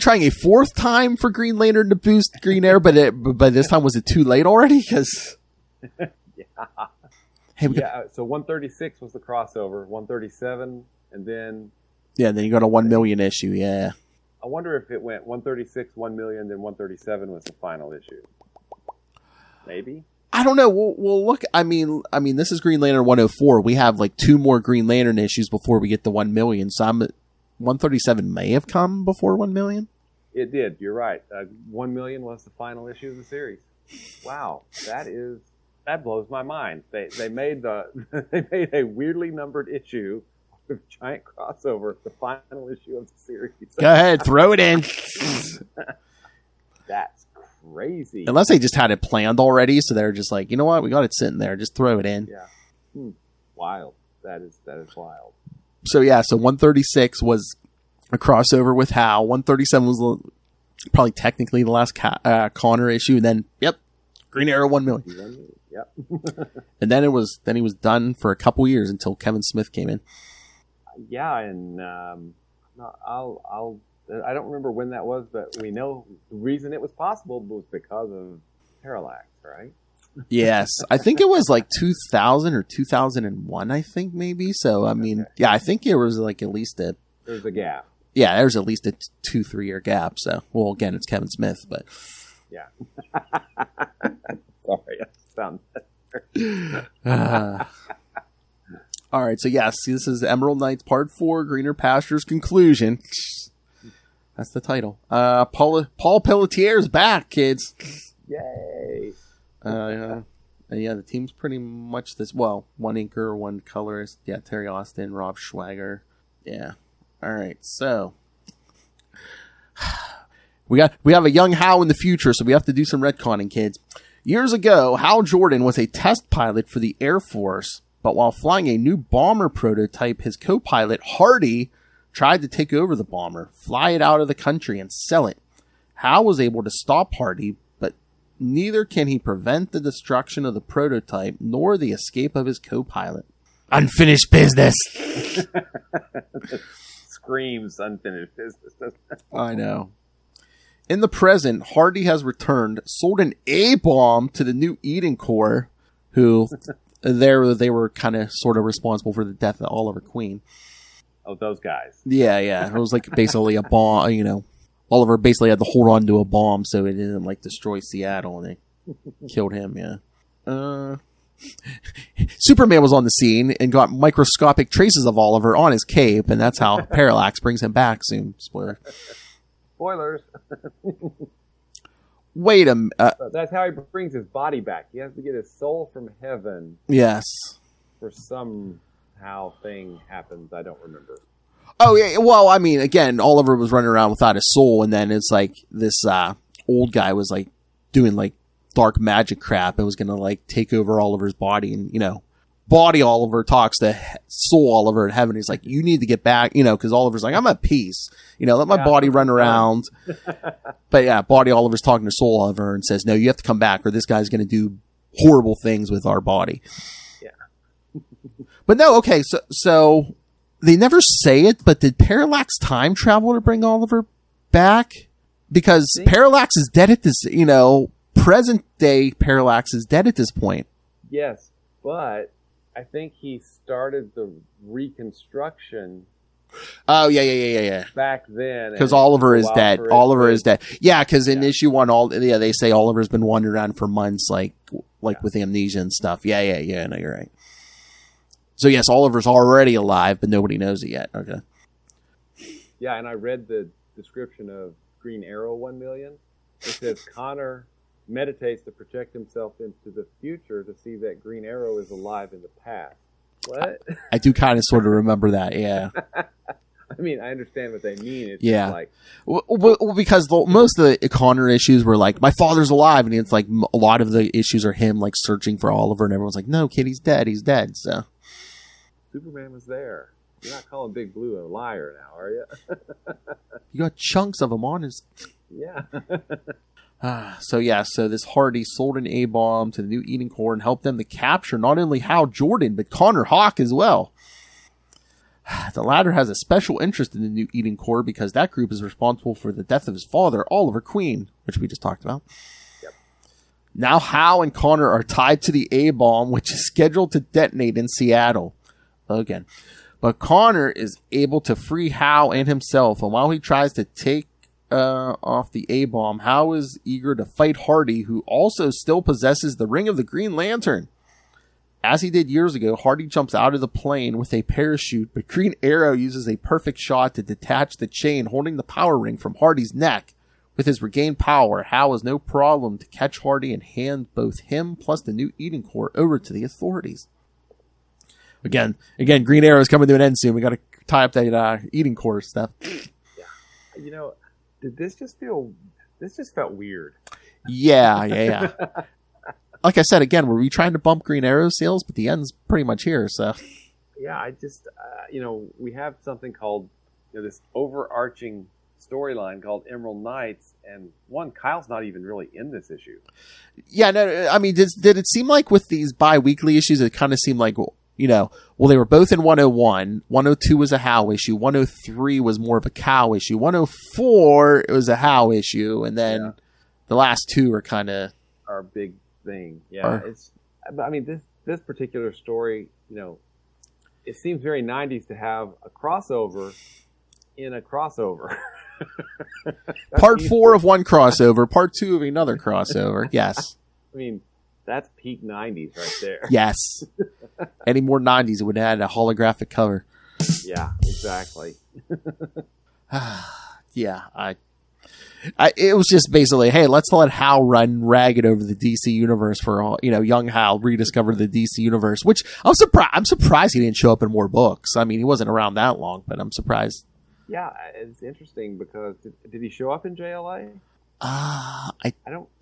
trying a fourth time for Green Lantern to boost Green Arrow? But by this time, was it too late already? Because yeah. Hey, so 136 was the crossover, 137, and then then you got a 1 million issue. Yeah. I wonder if it went 136, 1 million, then 137 was the final issue. Maybe. I don't know. We'll look. I mean, this is Green Lantern 104. We have like two more Green Lantern issues before we get the 1 million. So 137 may have come before 1 million. It did. You're right. 1 million was the final issue of the series. Wow, that blows my mind. They made a weirdly numbered issue with a giant crossover the final issue of the series. Go ahead, throw it in. That's crazy. Unless they just had it planned already, so they're just like, you know what, we got it sitting there, just throw it in. Yeah. Wild. That is wild. So yeah, so 136 was a crossover with Hal. 137 was probably technically the last Connor issue, and then Green Arrow 1 million. Yep. And then he was done for a couple years until Kevin Smith came in. Yeah, and I don't remember when that was, but we know the reason it was possible was because of Parallax, right? Yes. I think it was like 2000 or 2001, I think, maybe. So, I mean, yeah, I think it was like at least a... There's a gap. Yeah, there's at least a 2-3 year gap. So, well, again, it's Kevin Smith, but... Yeah. Sorry, I sound better. All right, so yes, this is Emerald Knights Part 4, Greener Pastures Conclusion. That's the title. Paul Pelletier's back, kids. Yay. The team's pretty much this. Well, one inker, one colorist. Yeah, Terry Austin, Rob Schwager. Yeah. All right. So we have a young Hal in the future, so we have to do some retconning, kids. Years ago, Hal Jordan was a test pilot for the Air Force, but while flying a new bomber prototype, his co-pilot Hardy tried to take over the bomber, fly it out of the country, and sell it. Hal was able to stop Hardy, but neither can he prevent the destruction of the prototype nor the escape of his co-pilot. Unfinished business. Screams unfinished business. I know. In the present, Hardy has returned, sold an A-bomb to the New Eden Corps, who they were kind of sort of responsible for the death of Oliver Queen. Oh, those guys. Yeah. It was like basically a bomb, Oliver basically had to hold on to a bomb so it didn't like destroy Seattle, and it killed him, yeah. Superman was on the scene and got microscopic traces of Oliver on his cape, and that's how Parallax brings him back soon. Spoilers. wait a minute. That's how he brings his body back. He has to get his soul from heaven. Yes. For somehow thing happens. I don't remember. Oh, yeah. Well, I mean, again, Oliver was running around without his soul, and then it's like this old guy was like doing like dark magic crap and was going to like take over Oliver's body. And, you know, body Oliver talks to soul Oliver in heaven. He's like, you need to get back, you know, because Oliver's like, I'm at peace. You know, let my body run around. But yeah, body Oliver's talking to soul Oliver and says, no, you have to come back or this guy's going to do horrible things with our body. Yeah. But no, okay. So they never say it, but did Parallax time travel to bring Oliver back? Because Parallax is dead at this, you know, present day Parallax is dead at this point. Yes, but I think he started the reconstruction. Oh, yeah. Back then. Because Oliver is dead. Oliver is dead. Yeah, because in issue one, they say Oliver's been wandering around for months, like with amnesia and stuff. Yeah. No, you're right. So, yes, Oliver's already alive, but nobody knows it yet. Okay. Yeah, and I read the description of Green Arrow 1 million. It says Connor meditates to project himself into the future to see that Green Arrow is alive in the past. What? I do kind of sort of remember that, yeah. I mean, I understand what they mean. It's yeah. Like, well, because most of the Connor issues were like, my father's alive. And it's like a lot of the issues are him like searching for Oliver. And everyone's like, no, kid, he's dead. He's dead. So Superman was there. You're not calling Big Blue a liar now, are you? You got chunks of him on his... Yeah. So this Hardy sold an A-bomb to the New Eden Corps and helped them to capture not only Hal Jordan, but Connor Hawke as well. The latter has a special interest in the New Eden Corps because that group is responsible for the death of his father, Oliver Queen, which we just talked about. Yep. Now Hal and Connor are tied to the A-bomb, which is scheduled to detonate in Seattle. Again. But Connor is able to free Hal and himself, and while he tries to take off the A-bomb, Hal is eager to fight Hardy, who also still possesses the ring of the Green Lantern. As he did years ago, Hardy jumps out of the plane with a parachute, but Green Arrow uses a perfect shot to detach the chain holding the power ring from Hardy's neck. With his regained power, Hal has no problem to catch Hardy and hand both him plus the New Eden Corps over to the authorities. Again, Green Arrow is coming to an end soon. We got to tie up that Eden Corps stuff. Yeah, you know, did this just feel? This just felt weird. Yeah. Like I said, again, were we trying to bump Green Arrow sales? But the end's pretty much here. So yeah, I just you know, we have something called this overarching storyline called Emerald Knights, and one, Kyle's not even really in this issue. Yeah, no, I mean, did it seem like with these bi-weekly issues, it kind of seemed like. Well, they were both in 101. 102 was a Hal issue. 103 was more of a Cal issue. 104, it was a Hal issue. And then the last two are kind of... our big thing. Yeah. I mean, this particular story, it seems very 90s to have a crossover in a crossover. Part four of one crossover. Part two of another crossover. Yes. I mean... that's peak 90s right there. Yes. Any more 90s, it would add a holographic cover. Yeah, exactly. Yeah. It was just basically, hey, let's let Hal run ragged over the DC universe for all, young Hal rediscovered the DC universe, which I'm surprised he didn't show up in more books. I mean, he wasn't around that long, but I'm surprised. Yeah, it's interesting because did he show up in JLA? I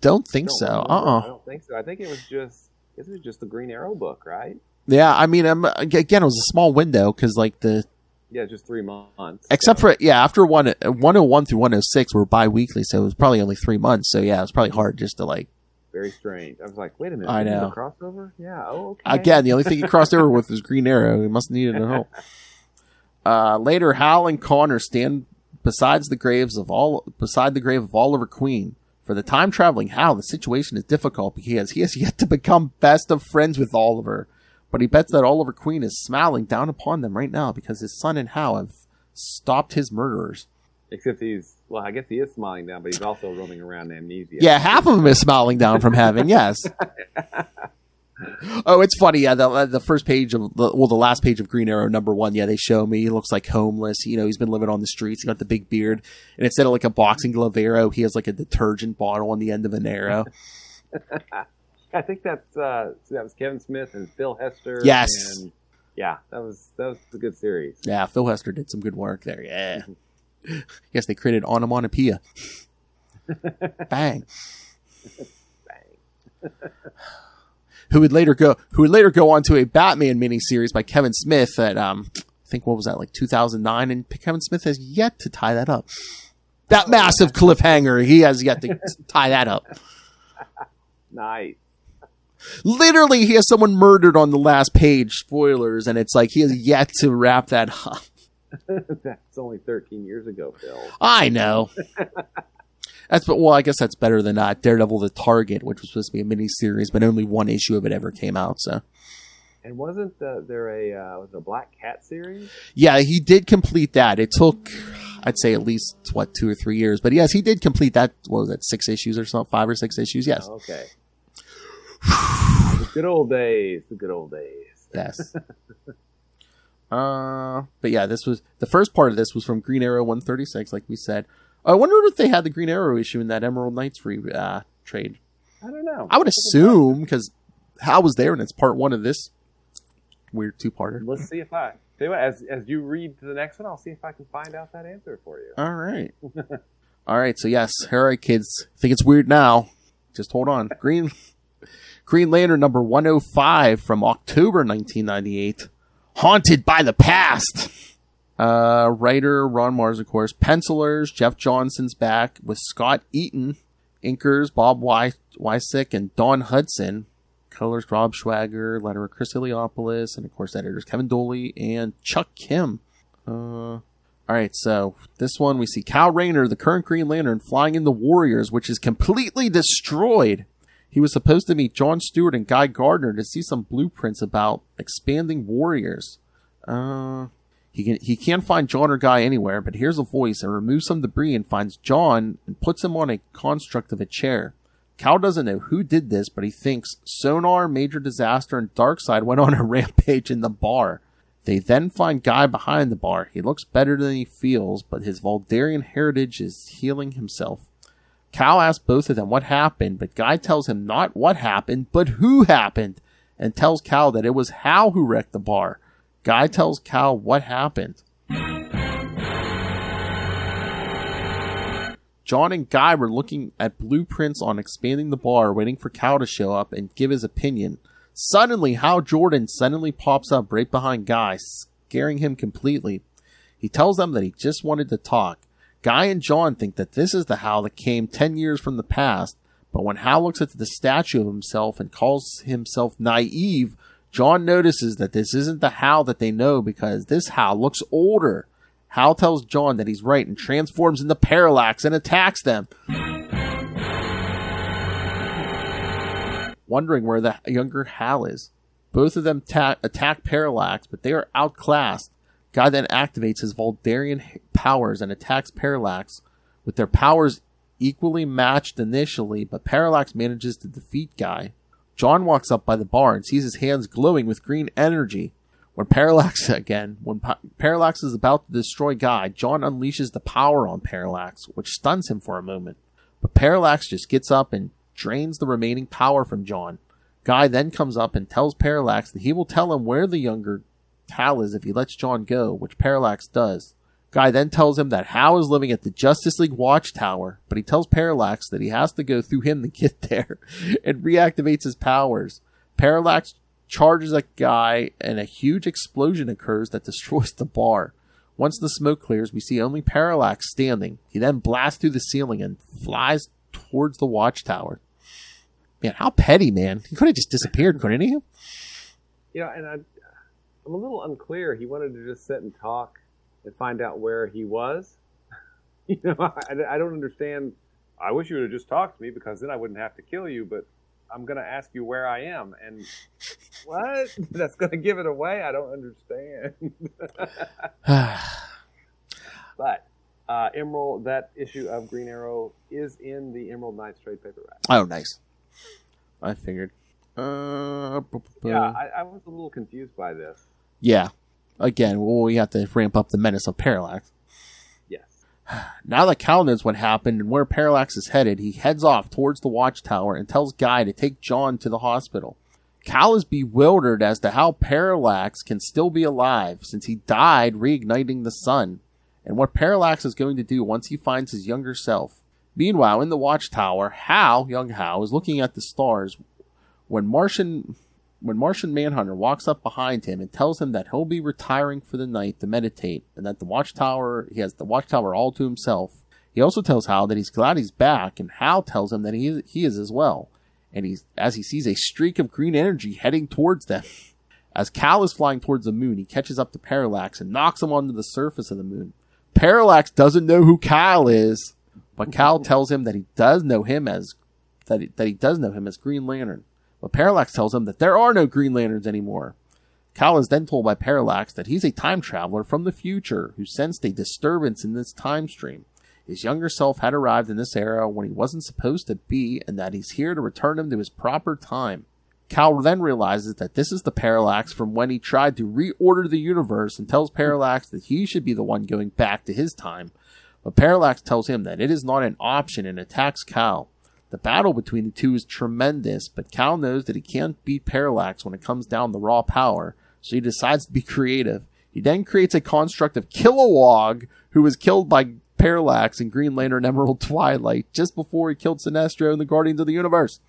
don't think so. I don't think so. I think it was just the Green Arrow book, right? Yeah, I mean, again, it was a small window because just 3 months. Except for after 101 through 106 were bi-weekly, so it was probably only 3 months. So yeah, it was probably hard just to like. Very strange. I was like, wait a minute, I know crossover. Yeah. Oh, okay. Again, the only thing he crossed over with was Green Arrow. He must have needed a help. Later, Hal and Connor stand. Beside the grave of Oliver Queen. For the time traveling Hal, the situation is difficult because he has yet to become best of friends with Oliver. But he bets that Oliver Queen is smiling down upon them right now because his son and Hal have stopped his murderers. Except I guess he is smiling down, but he's also roaming around amnesia. Yeah, half of him is smiling down from heaven, yes. Oh, it's funny. Yeah, the first page of the last page of Green Arrow #1. Yeah, they show me. He looks like homeless. You know, he's been living on the streets. He got the big beard, and instead of like a boxing glove arrow, he has like a detergent bottle on the end of an arrow. I think that's that was Kevin Smith and Phil Hester. Yes, and yeah, that was a good series. Yeah, Phil Hester did some good work there. Yeah, yes, they created onomatopoeia. Bang. Bang. Who would later go on to a Batman miniseries by Kevin Smith at, I think, what was that, like 2009? And Kevin Smith has yet to tie that up. That massive cliffhanger, he has yet to tie that up. Nice. Literally, he has someone murdered on the last page, spoilers, and it's like he has yet to wrap that up. That's only 13 years ago, Phil. I know. Well, I guess that's better than Daredevil the Target, which was supposed to be a miniseries, but only one issue of it ever came out. So, and wasn't there was a Black Cat series? Yeah, he did complete that. It took, I'd say, at least 2 or 3 years, but yes, he did complete that. What was that, 6 issues or something? 5 or 6 issues? Yes. Oh, okay. The good old days. The good old days. Yes. But yeah, this was the first part of this was from Green Arrow 136, like we said. I wonder if they had the Green Arrow issue in that Emerald Knights trade. I don't know. I would assume, because Hal was there, and it's part one of this weird two-parter. Let's see if I... Tell you what, as you read to the next one, I'll see if I can find out that answer for you. All right. All right, so yes. All right, kids. I think it's weird now. Just hold on. Green Lantern number 105 from October 1998. Haunted by the Past. Writer Ron Marz, of course. Pencilers Jeff Johnson's back with Scott Eaton. Inkers Bob Wiacek and Don Hudson. Colors Rob Schwager, letterer Chris Eliopoulos, and of course editors Kevin Dooley and Chuck Kim. All right, so this one we see Kyle Rayner, the current Green Lantern, flying in the Warriors, which is completely destroyed. He was supposed to meet John Stewart and Guy Gardner to see some blueprints about expanding Warriors. He can't find John or Guy anywhere, but hears a voice and removes some debris and finds John and puts him on a construct of a chair. Cal doesn't know who did this, but he thinks Sonar, Major Disaster, and Darkseid went on a rampage in the bar. They then find Guy behind the bar. He looks better than he feels, but his Voldarian heritage is healing himself. Cal asks both of them what happened, but Guy tells him not what happened, but who happened, and tells Cal that it was Hal who wrecked the bar. Guy tells Cal what happened. John and Guy were looking at blueprints on expanding the bar, waiting for Cal to show up and give his opinion. Suddenly, Hal Jordan pops up right behind Guy, scaring him completely. He tells them that he just wanted to talk. Guy and John think that this is the Hal that came 10 years from the past, but when Hal looks at the statue of himself and calls himself naive, John notices that this isn't the Hal that they know because this Hal looks older. Hal tells John that he's right and transforms into Parallax and attacks them. Wondering where the younger Hal is. Both of them attack Parallax, but they are outclassed. Guy then activates his Voldarian powers and attacks Parallax. With their powers equally matched initially, but Parallax manages to defeat Guy. John walks up by the bar and sees his hands glowing with green energy. When Parallax is about to destroy Guy, John unleashes the power on Parallax, which stuns him for a moment. But Parallax just gets up and drains the remaining power from John. Guy then comes up and tells Parallax that he will tell him where the younger Hal is if he lets John go, which Parallax does. Guy then tells him that Hal is living at the Justice League Watchtower, but he tells Parallax that he has to go through him to get there and reactivates his powers. Parallax charges at Guy, and a huge explosion occurs that destroys the bar. Once the smoke clears, we see only Parallax standing. He then blasts through the ceiling and flies towards the Watchtower. Man, how petty, man. He could have just disappeared, couldn't he? You know, and I'm a little unclear. He wanted to just sit and talk and find out where he was. You know, I don't understand. I wish you would have just talked to me because then I wouldn't have to kill you, but I'm going to ask you where I am. And what? That's going to give it away? I don't understand. But Emerald, that issue of Green Arrow is in the Emerald Knights trade paperback. Oh, nice. I figured. Yeah, I was a little confused by this. Yeah. Again, we have to ramp up the menace of Parallax. Yes. Now that Kal knows what happened and where Parallax is headed, he heads off towards the Watchtower and tells Guy to take John to the hospital. Kal is bewildered as to how Parallax can still be alive since he died reigniting the sun, and what Parallax is going to do once he finds his younger self. Meanwhile, in the Watchtower, young Hal, is looking at the stars when Martian Manhunter walks up behind him and tells him that he'll be retiring for the night to meditate, and that he has the Watchtower all to himself. He also tells Hal that he's glad he's back, and Hal tells him that he is as well, and as he sees a streak of green energy heading towards them. As Kal is flying towards the moon, he catches up to Parallax and knocks him onto the surface of the moon. Parallax doesn't know who Kal is, but Kal tells him that he does know him as Green Lantern. But Parallax tells him that there are no Green Lanterns anymore. Kal is then told by Parallax that he's a time traveler from the future who sensed a disturbance in this time stream. His younger self had arrived in this era when he wasn't supposed to be, and that he's here to return him to his proper time. Kal then realizes that this is the Parallax from when he tried to reorder the universe, and tells Parallax that he should be the one going back to his time. But Parallax tells him that it is not an option and attacks Kal. The battle between the two is tremendous, but Kal knows that he can't beat Parallax when it comes down to raw power, so he decides to be creative. He then creates a construct of Kilowog, who was killed by Parallax in Green Lantern Emerald Twilight just before he killed Sinestro in the Guardians of the Universe.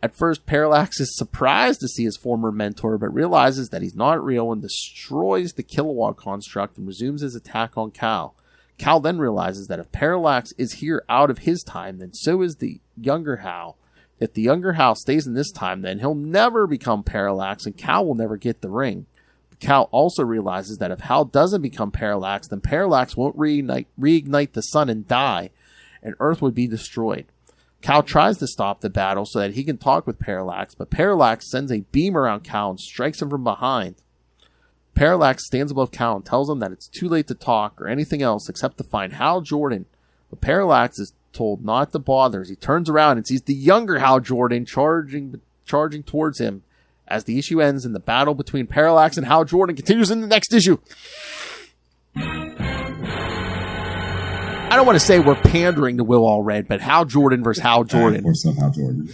At first, Parallax is surprised to see his former mentor, but realizes that he's not real and destroys the Kilowog construct and resumes his attack on Kal. Kal then realizes that if Parallax is here out of his time, then so is the younger Hal. If the younger Hal stays in this time, then he'll never become Parallax, and Kal will never get the ring. But Kal also realizes that if Hal doesn't become Parallax, then Parallax won't reignite the sun and die, and Earth would be destroyed. Kal tries to stop the battle so that he can talk with Parallax, but Parallax sends a beam around Kal and strikes him from behind. Parallax stands above Kal and tells him that it's too late to talk or anything else except to find Hal Jordan. But Parallax is told not to bother as he turns around and sees the younger Hal Jordan charging towards him. As the issue ends and the battle between Parallax and Hal Jordan continues in the next issue. I don't want to say we're pandering to Will Allred, but Hal Jordan versus Hal Jordan. Or some Hal Jordan.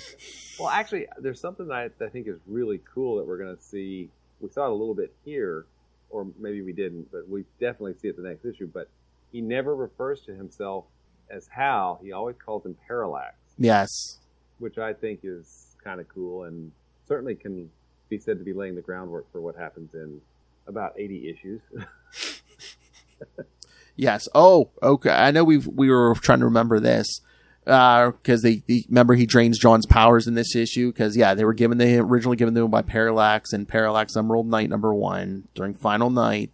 Well, actually, there's something that I think is really cool that we're going to see. We saw it a little bit here, or maybe we didn't, but we definitely see it the next issue. But he never refers to himself as Hal. He always calls him Parallax. Yes. Which I think is kind of cool, and certainly can be said to be laying the groundwork for what happens in about 80 issues. Yes. Oh, okay. I know we were trying to remember this. Because they remember he drains John's powers in this issue. Because yeah, they were originally given to him by Parallax and Parallax Emerald Knight #1 during Final Night.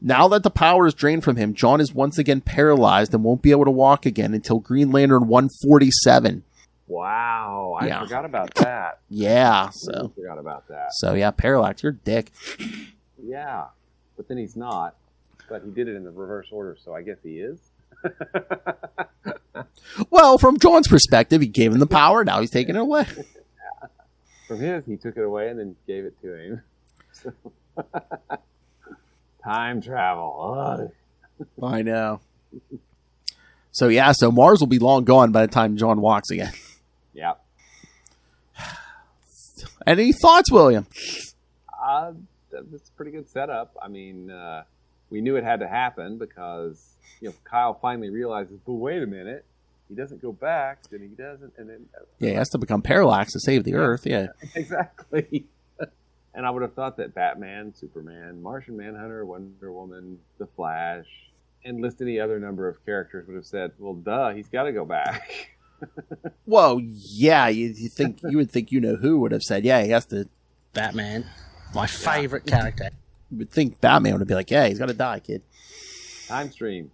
Now that the power is drained from him, John is once again paralyzed and won't be able to walk again until Green Lantern 147. Wow, I forgot about that. Yeah, so I forgot about that. So yeah, Parallax, you're a dick. Yeah, but then he's not. But he did it in the reverse order, so I guess he is. Well, from John's perspective, he gave him the power. Now he's taking it away. From his, he took it away and then gave it to him. So time travel. Oh. I know. So yeah, so Marz will be long gone by the time John walks again. Yeah. Any thoughts, William? That's a pretty good setup. I mean, we knew it had to happen because Kal finally realizes, but wait a minute, he doesn't go back, then he doesn't, and then he has to become Parallax to save the Earth. Yeah, exactly. And I would have thought that Batman, Superman, Martian Manhunter, Wonder Woman, The Flash, and list any other number of characters would have said, "Well, duh, he's got to go back." Well, yeah, you would think who would have said, "Yeah, he has to." Batman, my favorite character. You would think Batman would be like, "Yeah, he's got to die, kid." Time stream.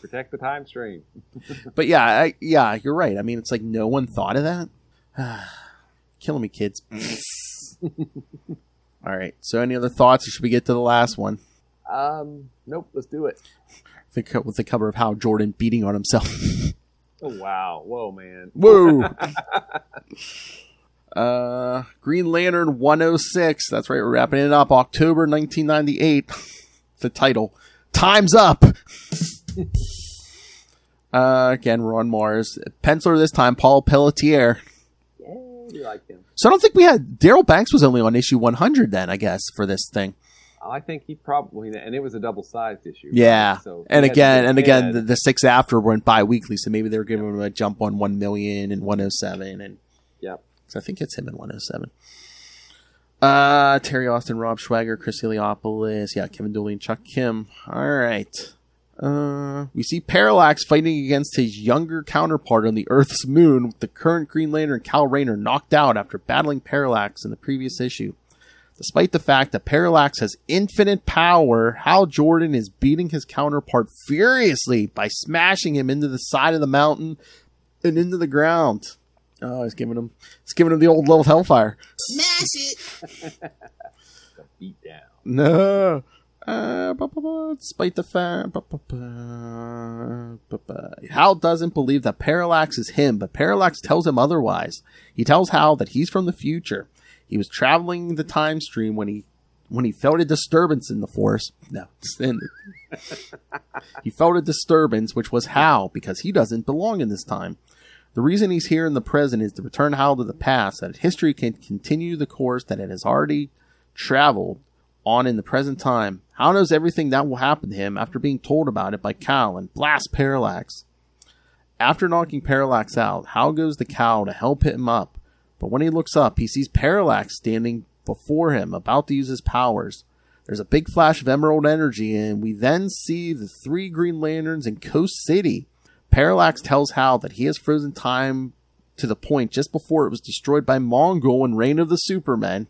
Protect the time stream. But yeah, you're right. I mean, it's like no one thought of that. Killing me, kids. All right. So, any other thoughts? Or should we get to the last one? Nope. Let's do it. With the cover of Hal Jordan beating on himself. Oh, wow. Whoa, man. Whoa. Green Lantern 106. That's right. We're wrapping it up. October 1998. The title. Time's Up. Again, Ron Marz. Penciler this time, Paul Pelletier. Yeah, you like him. So I don't think we had... Daryl Banks was only on issue 100 then, I guess, for this thing. I think he probably... And it was a double-sized issue. Yeah. Right? So and again, the six after went bi-weekly, so maybe they were giving him a jump on 1 million and 107. And, yeah. So I think it's him in 107. Terry Austin, Rob Schwager, Chris Eliopoulos. Yeah, Kevin Dooley and Chuck Kim. All right. We see Parallax fighting against his younger counterpart on the Earth's moon, with the current Green Lantern Kyle Rayner knocked out after battling Parallax in the previous issue. Despite the fact that Parallax has infinite power, Hal Jordan is beating his counterpart furiously by smashing him into the side of the mountain and into the ground. Oh, he's giving him the old love hellfire. Smash it! A beat down. No. Despite the fact... Hal doesn't believe that Parallax is him, but Parallax tells him otherwise. He tells Hal that he's from the future. He was traveling the time stream when he felt a disturbance in the force. No. He felt a disturbance, which was Hal, because he doesn't belong in this time. The reason he's here in the present is to return Hal to the past, that history can continue the course that it has already traveled on in the present time. Hal knows everything that will happen to him after being told about it by Cal and blasts Parallax. After knocking Parallax out, Hal goes to Cal to help him up. But when he looks up, he sees Parallax standing before him, about to use his powers. There's a big flash of emerald energy, and we then see the three Green Lanterns in Coast City. Parallax tells Hal that he has frozen time to the point just before it was destroyed by Mongol in Reign of the Supermen.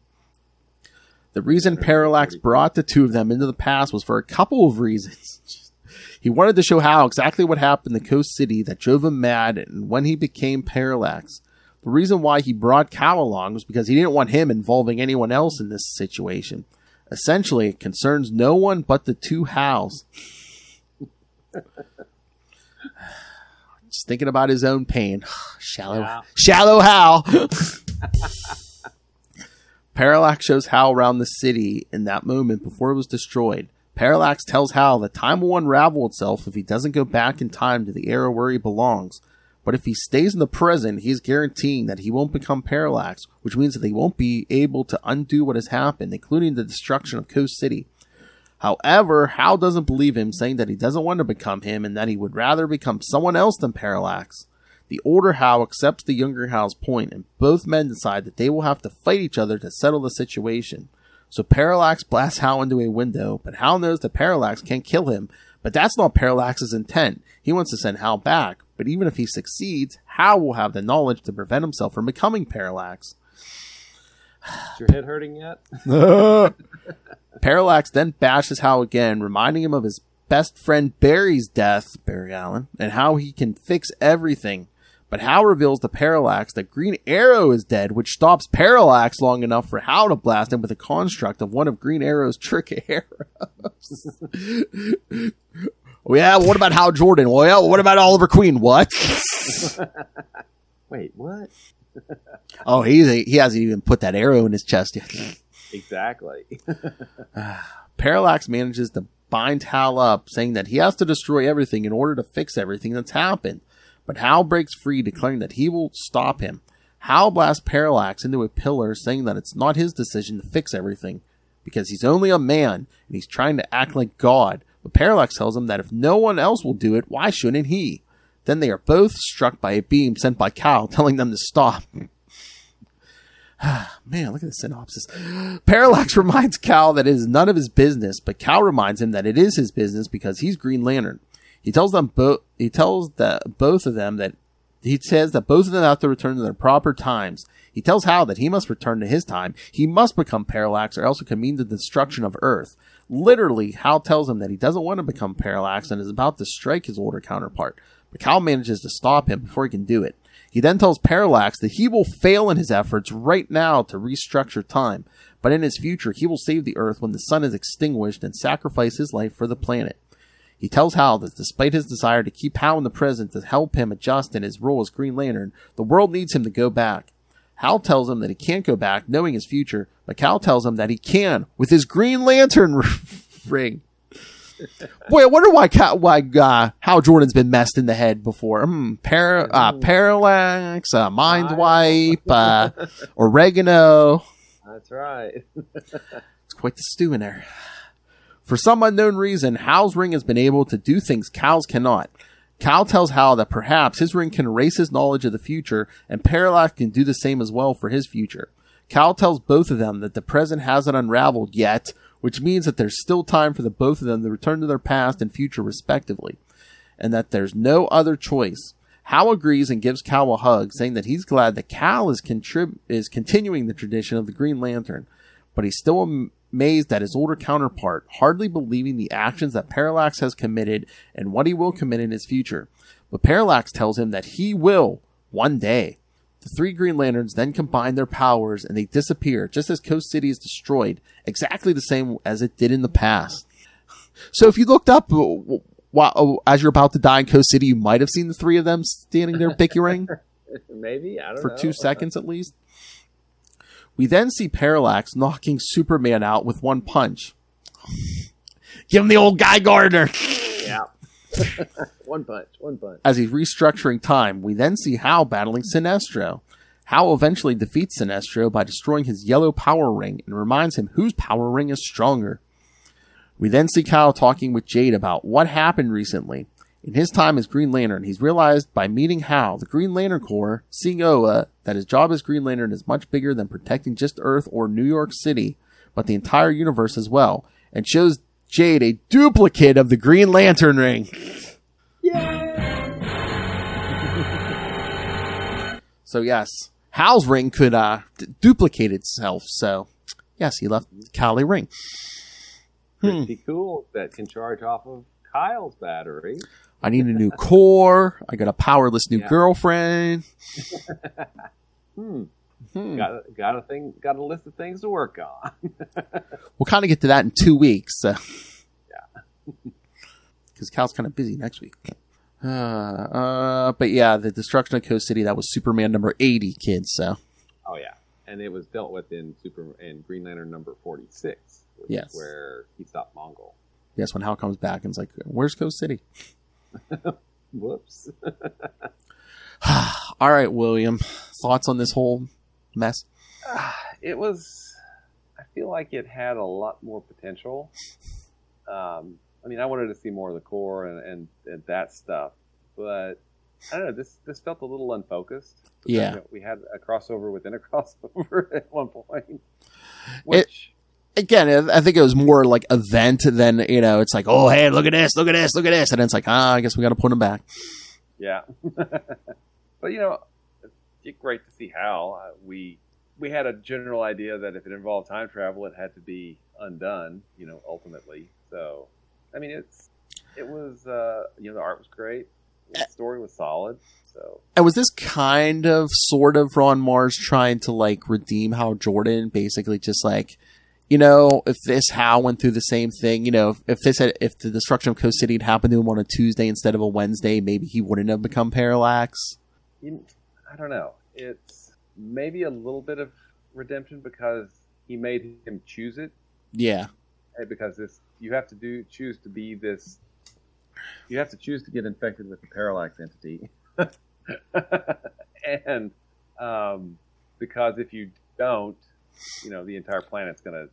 The reason Parallax brought the two of them into the past was for a couple of reasons. He wanted to show Hal exactly what happened to Coast City that drove him mad and when he became Parallax. The reason why he brought Cal along was because he didn't want him involving anyone else in this situation. Essentially, it concerns no one but the two Hals. Just thinking about his own pain. Shallow Hal. Parallax shows Hal around the city in that moment before it was destroyed. Parallax tells Hal that time will unravel itself if he doesn't go back in time to the era where he belongs. But if he stays in the present, he is guaranteeing that he won't become Parallax, which means that they won't be able to undo what has happened, including the destruction of Coast City. However, Hal doesn't believe him, saying that he doesn't want to become him and that he would rather become someone else than Parallax. The older Hal accepts the younger Hal's point, and both men decide that they will have to fight each other to settle the situation. So Parallax blasts Hal into a window, but Hal knows that Parallax can't kill him, but that's not Parallax's intent. He wants to send Hal back, but even if he succeeds, Hal will have the knowledge to prevent himself from becoming Parallax. Is your head hurting yet? Parallax then bashes Hal again, reminding him of his best friend Barry's death, Barry Allen, and how he can fix everything. But Hal reveals to Parallax that Green Arrow is dead, which stops Parallax long enough for Hal to blast him with a construct of one of Green Arrow's trick arrows. Well, yeah, what about Hal Jordan? Well, yeah, what about Oliver Queen? What? Wait, what? Oh, he hasn't even put that arrow in his chest yet. Exactly. Parallax manages to bind Hal up, saying that he has to destroy everything in order to fix everything that's happened. But Hal breaks free, declaring that he will stop him. Hal blasts Parallax into a pillar, saying that it's not his decision to fix everything, because he's only a man, and he's trying to act like God. But Parallax tells him that if no one else will do it, why shouldn't he? Then they are both struck by a beam sent by Cal, telling them to stop. Man, look at the synopsis. Parallax reminds Cal that it is none of his business, but Cal reminds him that it is his business because he's Green Lantern. He says that both of them have to return to their proper times. He tells Hal that he must return to his time. He must become Parallax, or else it could mean the destruction of Earth. Literally, Hal tells him that he doesn't want to become Parallax and is about to strike his older counterpart. But Cal manages to stop him before he can do it. He then tells Parallax that he will fail in his efforts right now to restructure time, but in his future he will save the Earth when the sun is extinguished and sacrifice his life for the planet. He tells Hal that despite his desire to keep Hal in the present to help him adjust in his role as Green Lantern, the world needs him to go back. Hal tells him that he can't go back, knowing his future, but Cal tells him that he can, with his Green Lantern ring. Boy, I wonder why Hal Jordan's been messed in the head before. Parallax, Mind Wipe, Oregano. That's right. It's quite the stew in there. For some unknown reason, Hal's ring has been able to do things Cal's cannot. Cal tells Hal that perhaps his ring can erase his knowledge of the future, and Parallax can do the same as well for his future. Cal tells both of them that the present hasn't unraveled yet, which means that there's still time for the both of them to return to their past and future respectively, and that there's no other choice. Hal agrees and gives Cal a hug, saying that he's glad that Cal is continuing the tradition of the Green Lantern, but he's still amazed at his older counterpart, hardly believing the actions that Parallax has committed and what he will commit in his future. But Parallax tells him that he will, one day. The three Green Lanterns then combine their powers and they disappear, just as Coast City is destroyed, exactly the same as it did in the past. So if you looked up as you're about to die in Coast City, you might have seen the three of them standing there bickering. Maybe, I don't know. For 2 seconds at least. We then see Parallax knocking Superman out with one punch. Give him the old Guy Gardner! Yeah. One punch. As he's restructuring time, we then see Hal battling Sinestro. Hal eventually defeats Sinestro by destroying his yellow power ring and reminds him whose power ring is stronger. We then see Kyle talking with Jade about what happened recently. In his time as Green Lantern, he's realized by meeting Hal, the Green Lantern Corps, seeing Oa, that his job as Green Lantern is much bigger than protecting just Earth or New York City, but the entire universe as well, and shows Jade a duplicate of the Green Lantern ring. Yeah. So yes, Hal's ring could duplicate itself. So yes, he left Kali ring. Pretty cool. That can charge off of Kyle's battery. I need a new core. I got a powerless new girlfriend. Got a list of things to work on. We'll kind of get to that in 2 weeks. So. Yeah. Because Cal's kind of busy next week. But yeah, the destruction of Coast City, that was Superman number 80, kids. So. Oh, yeah. And it was dealt with in Green Lantern number 46. Yes. Where he stopped Mongol. Yes, when Hal comes back and is like, where's Coast City? Whoops. All right, William. Thoughts on this whole mess? I feel like it had a lot more potential. I mean, I wanted to see more of the core and that stuff, but I don't know. This felt a little unfocused. Yeah, we had a crossover within a crossover at one point. Which again, I think it was more like event than it's like, oh hey, look at this, and it's like I guess we got to put him back. Yeah, but it's great to see Hal. We had a general idea that if it involved time travel, it had to be undone. Ultimately, so. I mean, it was the art was great. The story was solid. So, and was this kind of sort of Ron Marz trying to redeem Hal Jordan, basically just if this Hal went through the same thing, if the destruction of Coast City had happened to him on a Tuesday instead of a Wednesday, maybe he wouldn't have become Parallax. I don't know. It's maybe a little bit of redemption because he made him choose it. Yeah. Because you have to choose to get infected with the Parallax entity. And because if you don't, the entire planet's gonna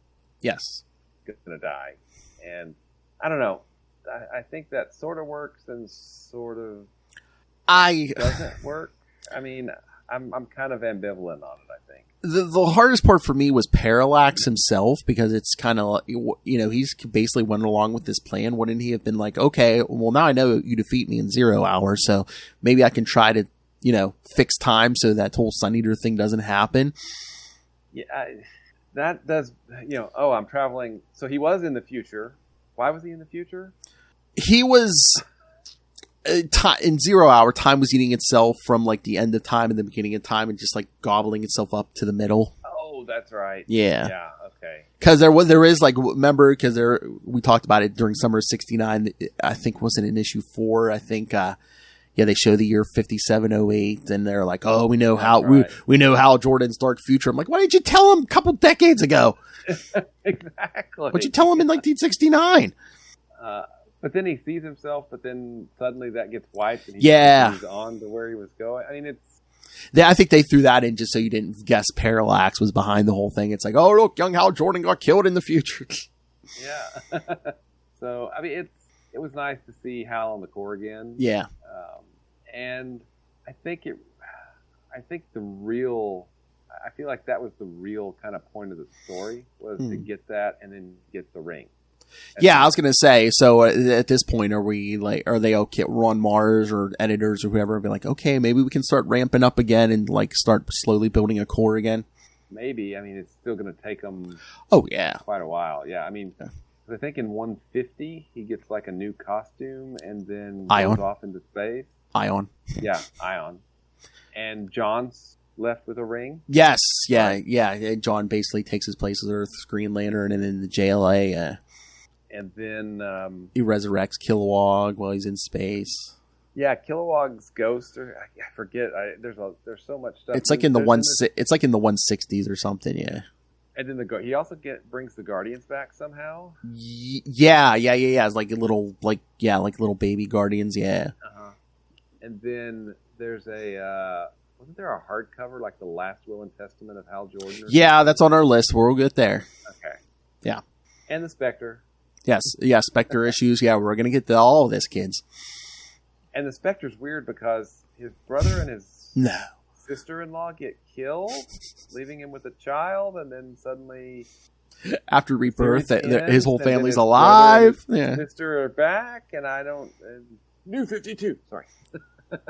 die. And I don't know. I think that sort of works and sort of doesn't work. I mean, I'm kind of ambivalent on it, I think. The hardest part for me was Parallax himself, because it's kind of, he's basically went along with this plan. Wouldn't he have been like, okay, well, now I know you defeat me in 0 hours, so maybe I can try to, fix time so that whole Sun Eater thing doesn't happen. Yeah, that does, I'm traveling. So he was in the future. Why was he in the future? He was... in 0 hour, time was eating itself from the end of time and the beginning of time and just gobbling itself up to the middle. Oh, that's right. Yeah. Yeah. Okay. Because there is like, remember, because we talked about it during summer of '69. I think wasn't in issue 4. I think. Yeah, they show the year 5708, and they're like, "Oh, we know how we know Hal Jordan's dark future." I'm like, "Why didn't you tell him a couple decades ago?" Exactly. Why'd you tell him in 1969? But then he sees himself, but then suddenly that gets wiped, and he's on to where he was going. I mean, it's. I think they threw that in just so you didn't guess Parallax was behind the whole thing. It's like, oh look, young Hal Jordan got killed in the future. Yeah. So I mean, it was nice to see Hal on the Corps again. Yeah. And I feel like that was the real kind of point of the story was to get that and then get the ring. Yeah, I was going to say, so at this point, are they okay? Ron Marz or editors or whoever would be like, okay, maybe we can start ramping up again and like start slowly building a Corps again. Maybe. I mean, it's still going to take them. Oh yeah. Quite a while. Yeah. I mean, I think in 150, he gets like a new costume and then goes off into space. Ion. Yeah. Ion. And John's left with a ring. Yes. Yeah. Right. Yeah. John basically takes his place as Earth's Green Lantern and then the JLA, and then he resurrects Kilowog while he's in space. Yeah, Kilowog's ghost. Or, I forget. There's so much stuff. It's like in it's like in the 160s or something. Yeah. And then he also brings the Guardians back somehow. Yeah. It's like little baby Guardians. Yeah. Uh-huh. And then there's a. Wasn't there a hardcover like the Last Will and Testament of Hal Jordan? Yeah, that's on our list. We'll get there. Okay. Yeah. And the Spectre. Yes, yeah, Spectre issues. Yeah, we're going to get to all of this, kids. And the Spectre's weird because his brother and his sister-in-law get killed, leaving him with a child, and then suddenly... After rebirth, his whole family's alive. Yeah. Sister are back, and I don't... New 52! Sorry. Well,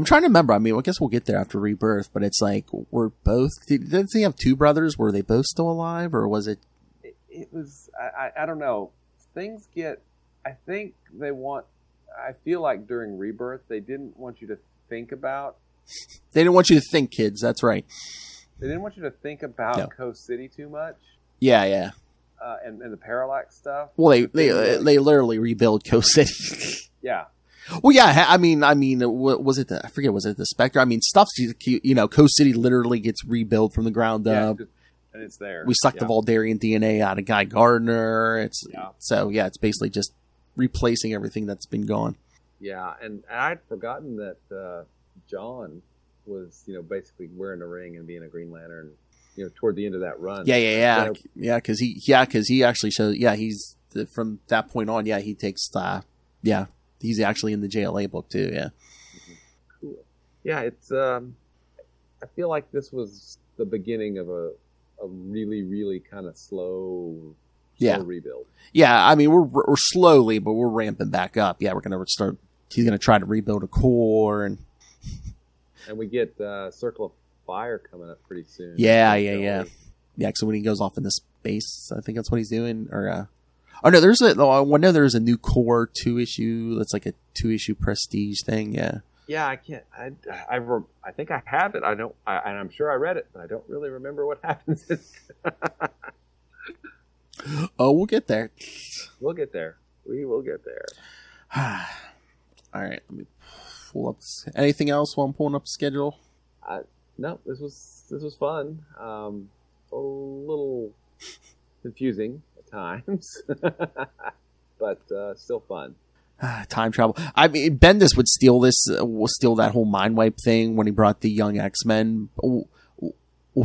I'm trying to remember. I mean, I guess we'll get there after rebirth, but it's like, we're both... Didn't he have two brothers? Were they both still alive, or was it... It was, I don't know. Things get, I think they want, I feel like during rebirth, they didn't want you to think about. They didn't want you to think, kids. That's right. They didn't want you to think about Coast City too much. Yeah, yeah. And the Parallax stuff. Well, they literally rebuild Coast City. Yeah. Well, yeah, I mean, was it I forget, was it the Spectre? I mean, stuff's, you know, Coast City literally gets rebuilt from the ground up. And it's there. We sucked the Voldarian DNA out of Guy Gardner. It's basically just replacing everything that's been gone. Yeah, and I'd forgotten that John was, you know, basically wearing a ring and being a Green Lantern, you know, toward the end of that run. Because he actually shows. Yeah, he's from that point on. Yeah, he takes. He's actually in the JLA book too. Yeah. Mm-hmm. Cool. Yeah, it's. I feel like this was the beginning of a really, really kind of slow rebuild. Yeah, I mean, we're slowly, but we're ramping back up. Yeah, we're going to start. He's going to try to rebuild a core, and we get Circle of Fire coming up pretty soon. Yeah. So when he goes off into space, I think that's what he's doing. Or there's a new core 2-issue. That's like a 2-issue prestige thing. Yeah. Yeah, I can't. I think I have it. And I'm sure I read it, but I don't really remember what happens. Oh, we'll get there. We will get there. All right, let me pull up. Anything else while I'm pulling up the schedule? No, this was fun. A little confusing at times, but still fun. Time travel. I mean, Bendis would steal this, steal that whole mind wipe thing when he brought the young X-Men. Well,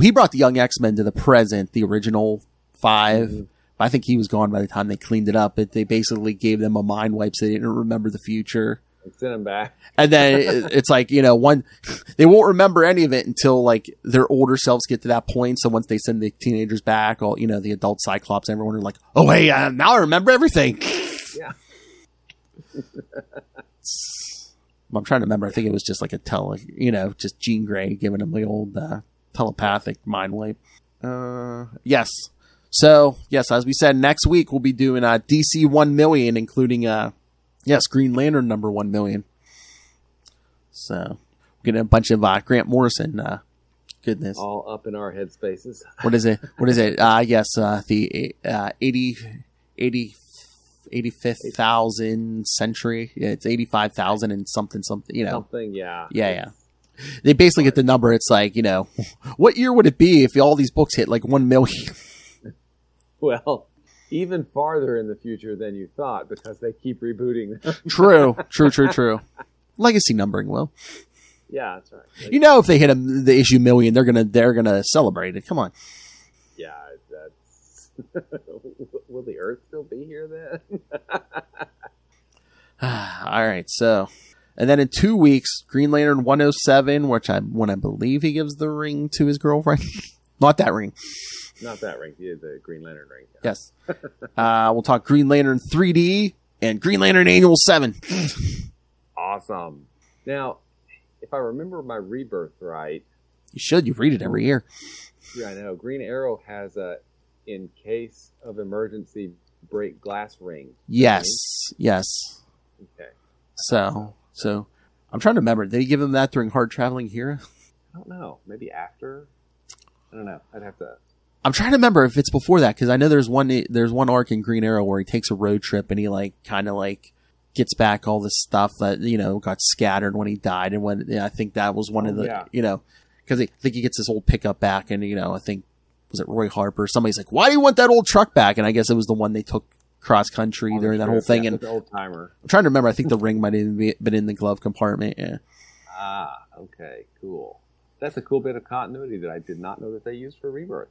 he brought the young X-Men to the present, the original 5. Mm-hmm. I think he was gone by the time they cleaned it up. They basically gave them a mind wipe so they didn't remember the future. And sent them back. And then it's like, you know, they won't remember any of it until like their older selves get to that point. So once they send the teenagers back, or, you know, the adult Cyclops, everyone are like, oh, hey, now I remember everything. Yeah. I'm trying to remember. I think it was just like a just Jean Grey giving him the old telepathic mind wipe. Yes, as we said, next week we'll be doing DC 1,000,000, including Green Lantern number 1,000,000. So we're getting a bunch of Grant Morrison Goodness. All up in our headspaces. What is it? I guess the 85,000th century. Yeah, it's 85,000 and something, you know. Something, yeah. Yeah, yeah. They basically get the number. It's like, you know, what year would it be if all these books hit like 1 million? Well, even farther in the future than you thought, because they keep rebooting them. True. Legacy numbering, Will. Yeah, that's right. Like, you know, if they hit the issue million, they're gonna celebrate it. Come on. Yeah, that's. Will the Earth still be here then? All right, so, and then in 2 weeks, Green Lantern 107, when I believe he gives the ring to his girlfriend. Not that ring. The Green Lantern ring. Yeah. Yes. We'll talk Green Lantern 3D and Green Lantern Annual 7. Awesome. Now, if I remember my Rebirth right... You should. You read it every year. Yeah, I know. Green Arrow has a, in case of emergency, break glass ring. Yes. Okay. So I'm trying to remember. Did he give him that during Hard Traveling Hero? I don't know. Maybe after? I don't know. I'd have to... I'm trying to remember if it's before that, because I know there's one arc in Green Arrow where he takes a road trip and he like kind of like gets back all this stuff that, you know, got scattered when he died. And when, you know, I think that was one of the, yeah, you know, because I think he gets this old pickup back, and, you know, I think, was it Roy Harper? Somebody's like, why do you want that old truck back? And I guess it was the one they took cross country during that whole thing. And old timer. I'm trying to remember. I think the ring might have been in the glove compartment. Yeah. Ah, okay, cool. That's a cool bit of continuity that I did not know that they used for Rebirth.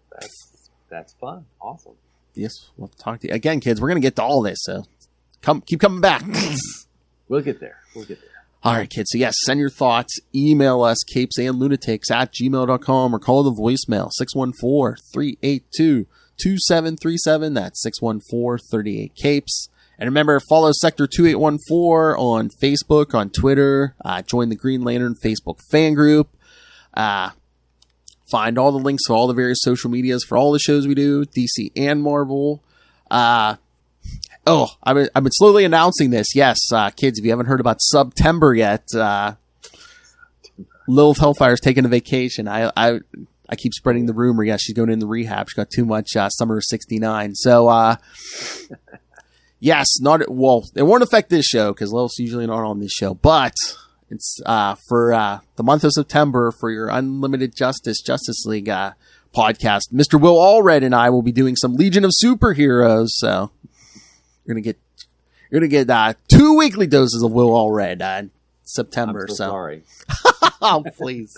That's fun. Awesome. Yes, we'll have to talk to you. Again, kids, we're going to get to all this, so keep coming back. We'll get there. All right, kids. So, yes, send your thoughts. Email us, capesandlunatics@gmail.com, or call the voicemail, 614-382-2737. That's 614-38-CAPES. And remember, follow Sector 2814 on Facebook, on Twitter. Join the Green Lantern Facebook fan group. Find all the links to all the various social medias for all the shows we do, DC and Marvel. I've been slowly announcing this. Yes, kids, if you haven't heard about September yet, Lilith Hellfire's taking a vacation. I keep spreading the rumor. Yeah, she's going into rehab. She got too much summer of 69. So, yes, it won't affect this show, because Lilith's usually not on this show, but... It's for the month of September for your Unlimited Justice League podcast. Mr. Will Allred and I will be doing some Legion of Superheroes, so you're gonna get 2 weekly doses of Will Allred in September. I'm so sorry. Oh, please.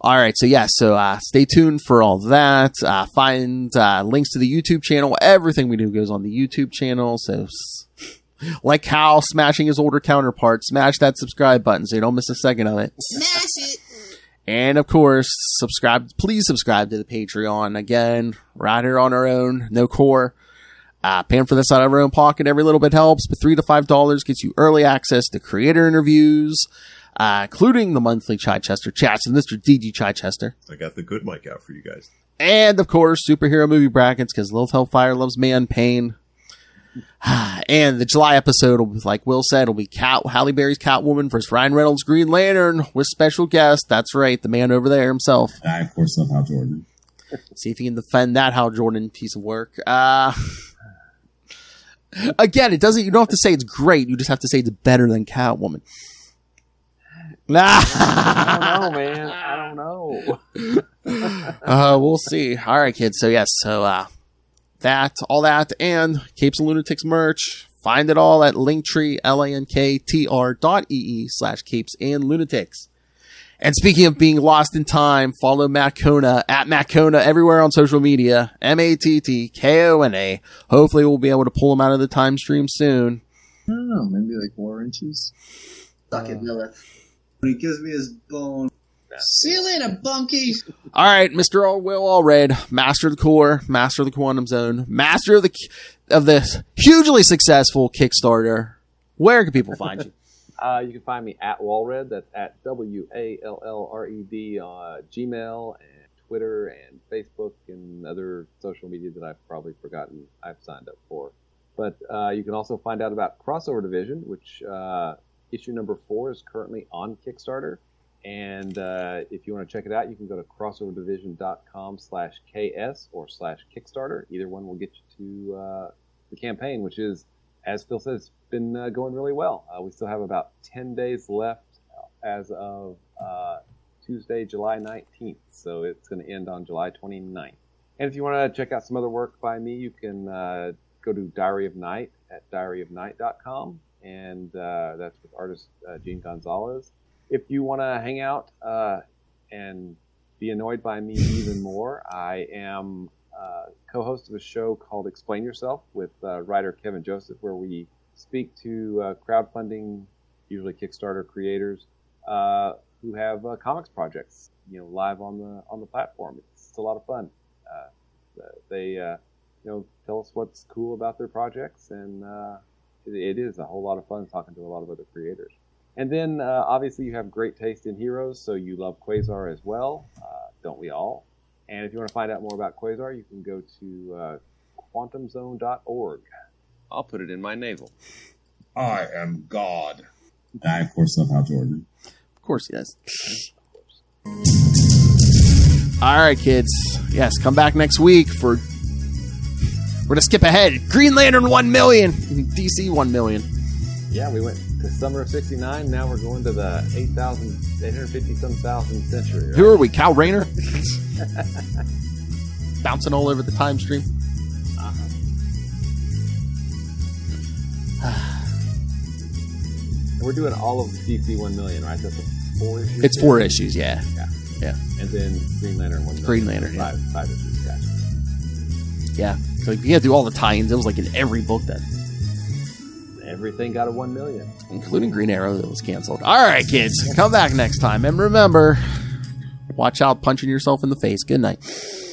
All right, so yeah, so stay tuned for all that. Find links to the YouTube channel. Everything we do goes on the YouTube channel. So. Like Hal smashing his older counterpart, smash that subscribe button so you don't miss a second of it. Smash it! And, of course, subscribe. Please subscribe to the Patreon. Again, right here on our own. No core. Paying for this out of our own pocket. Every little bit helps. But $3 to $5 gets you early access to creator interviews, including the monthly Chichester Chats with Mr. D.G. Chichester. I got the good mic out for you guys. And, of course, superhero movie brackets, because Lilith Hellfire loves man pain. And the July episode, will be, like Will said, will be Halle Berry's Catwoman versus Ryan Reynolds' Green Lantern with special guest. That's right, the man over there himself. I, of course, love Hal Jordan. See if he can defend that Hal Jordan piece of work. Again, it doesn't. You don't have to say it's great. You just have to say it's better than Catwoman. I don't know, man. We'll see. All right, kids. So yes. So. All that, and Capes and Lunatics merch. Find it all at Linktree, linktr.ee/Capes and Lunatics. And speaking of being lost in time, follow Matt Kona at Matt Kona everywhere on social media. MATTKONA. Hopefully we'll be able to pull him out of the time stream soon. I don't know, maybe like 4 inches. Suck it, Miller. When he gives me his bone. See you later, bunkies. All right, Mr. Will Allred, master of the core, master of the quantum zone, master of this hugely successful Kickstarter. Where can people find you? You can find me at Wallred. That's at WALLRED on Gmail and Twitter and Facebook and other social media that I've probably forgotten I've signed up for. But you can also find out about Crossover Division, which issue number 4 is currently on Kickstarter. And if you want to check it out, you can go to crossoverdivision.com/KS or /Kickstarter. Either one will get you to the campaign, which is, as Phil says, been going really well. We still have about 10 days left as of Tuesday, July 19th. So it's going to end on July 29th. And if you want to check out some other work by me, you can go to Diary of Night at diaryofnight.com. And that's with artist Gene Gonzalez. If you want to hang out and be annoyed by me even more, I am co-host of a show called Explain Yourself with writer Kevin Joseph, where we speak to crowdfunding, usually Kickstarter creators, who have comics projects, live on the platform. It's a lot of fun. They tell us what's cool about their projects, and it is a whole lot of fun talking to a lot of other creators. And then, obviously, you have great taste in heroes, so you love Quasar as well, don't we all? And if you want to find out more about Quasar, you can go to quantumzone.org. I'll put it in my navel. I am God. I, of course, love Hal Jordan. Of course, yes. Of course. All right, kids. Yes, come back next week for... We're going to skip ahead. Green Lantern 1 million. DC 1 million. Yeah, we went to summer of 69. Now we're going to the 850-some thousand century. Right? Who are we, Kyle Rayner? Bouncing all over the time stream. Uh-huh. We're doing all of DC 1 million, right? That's 4 issues? It's 4 issues, yeah. Yeah. And then Green Lantern 1 million. Green Lantern, yeah. Five issues, gotcha. Yeah, so you had to do all the tie-ins. It was like in every book then. Everything got a 1 million. Including Green Arrow that was canceled. All right, kids. Come back next time. And remember, watch out punching yourself in the face. Good night.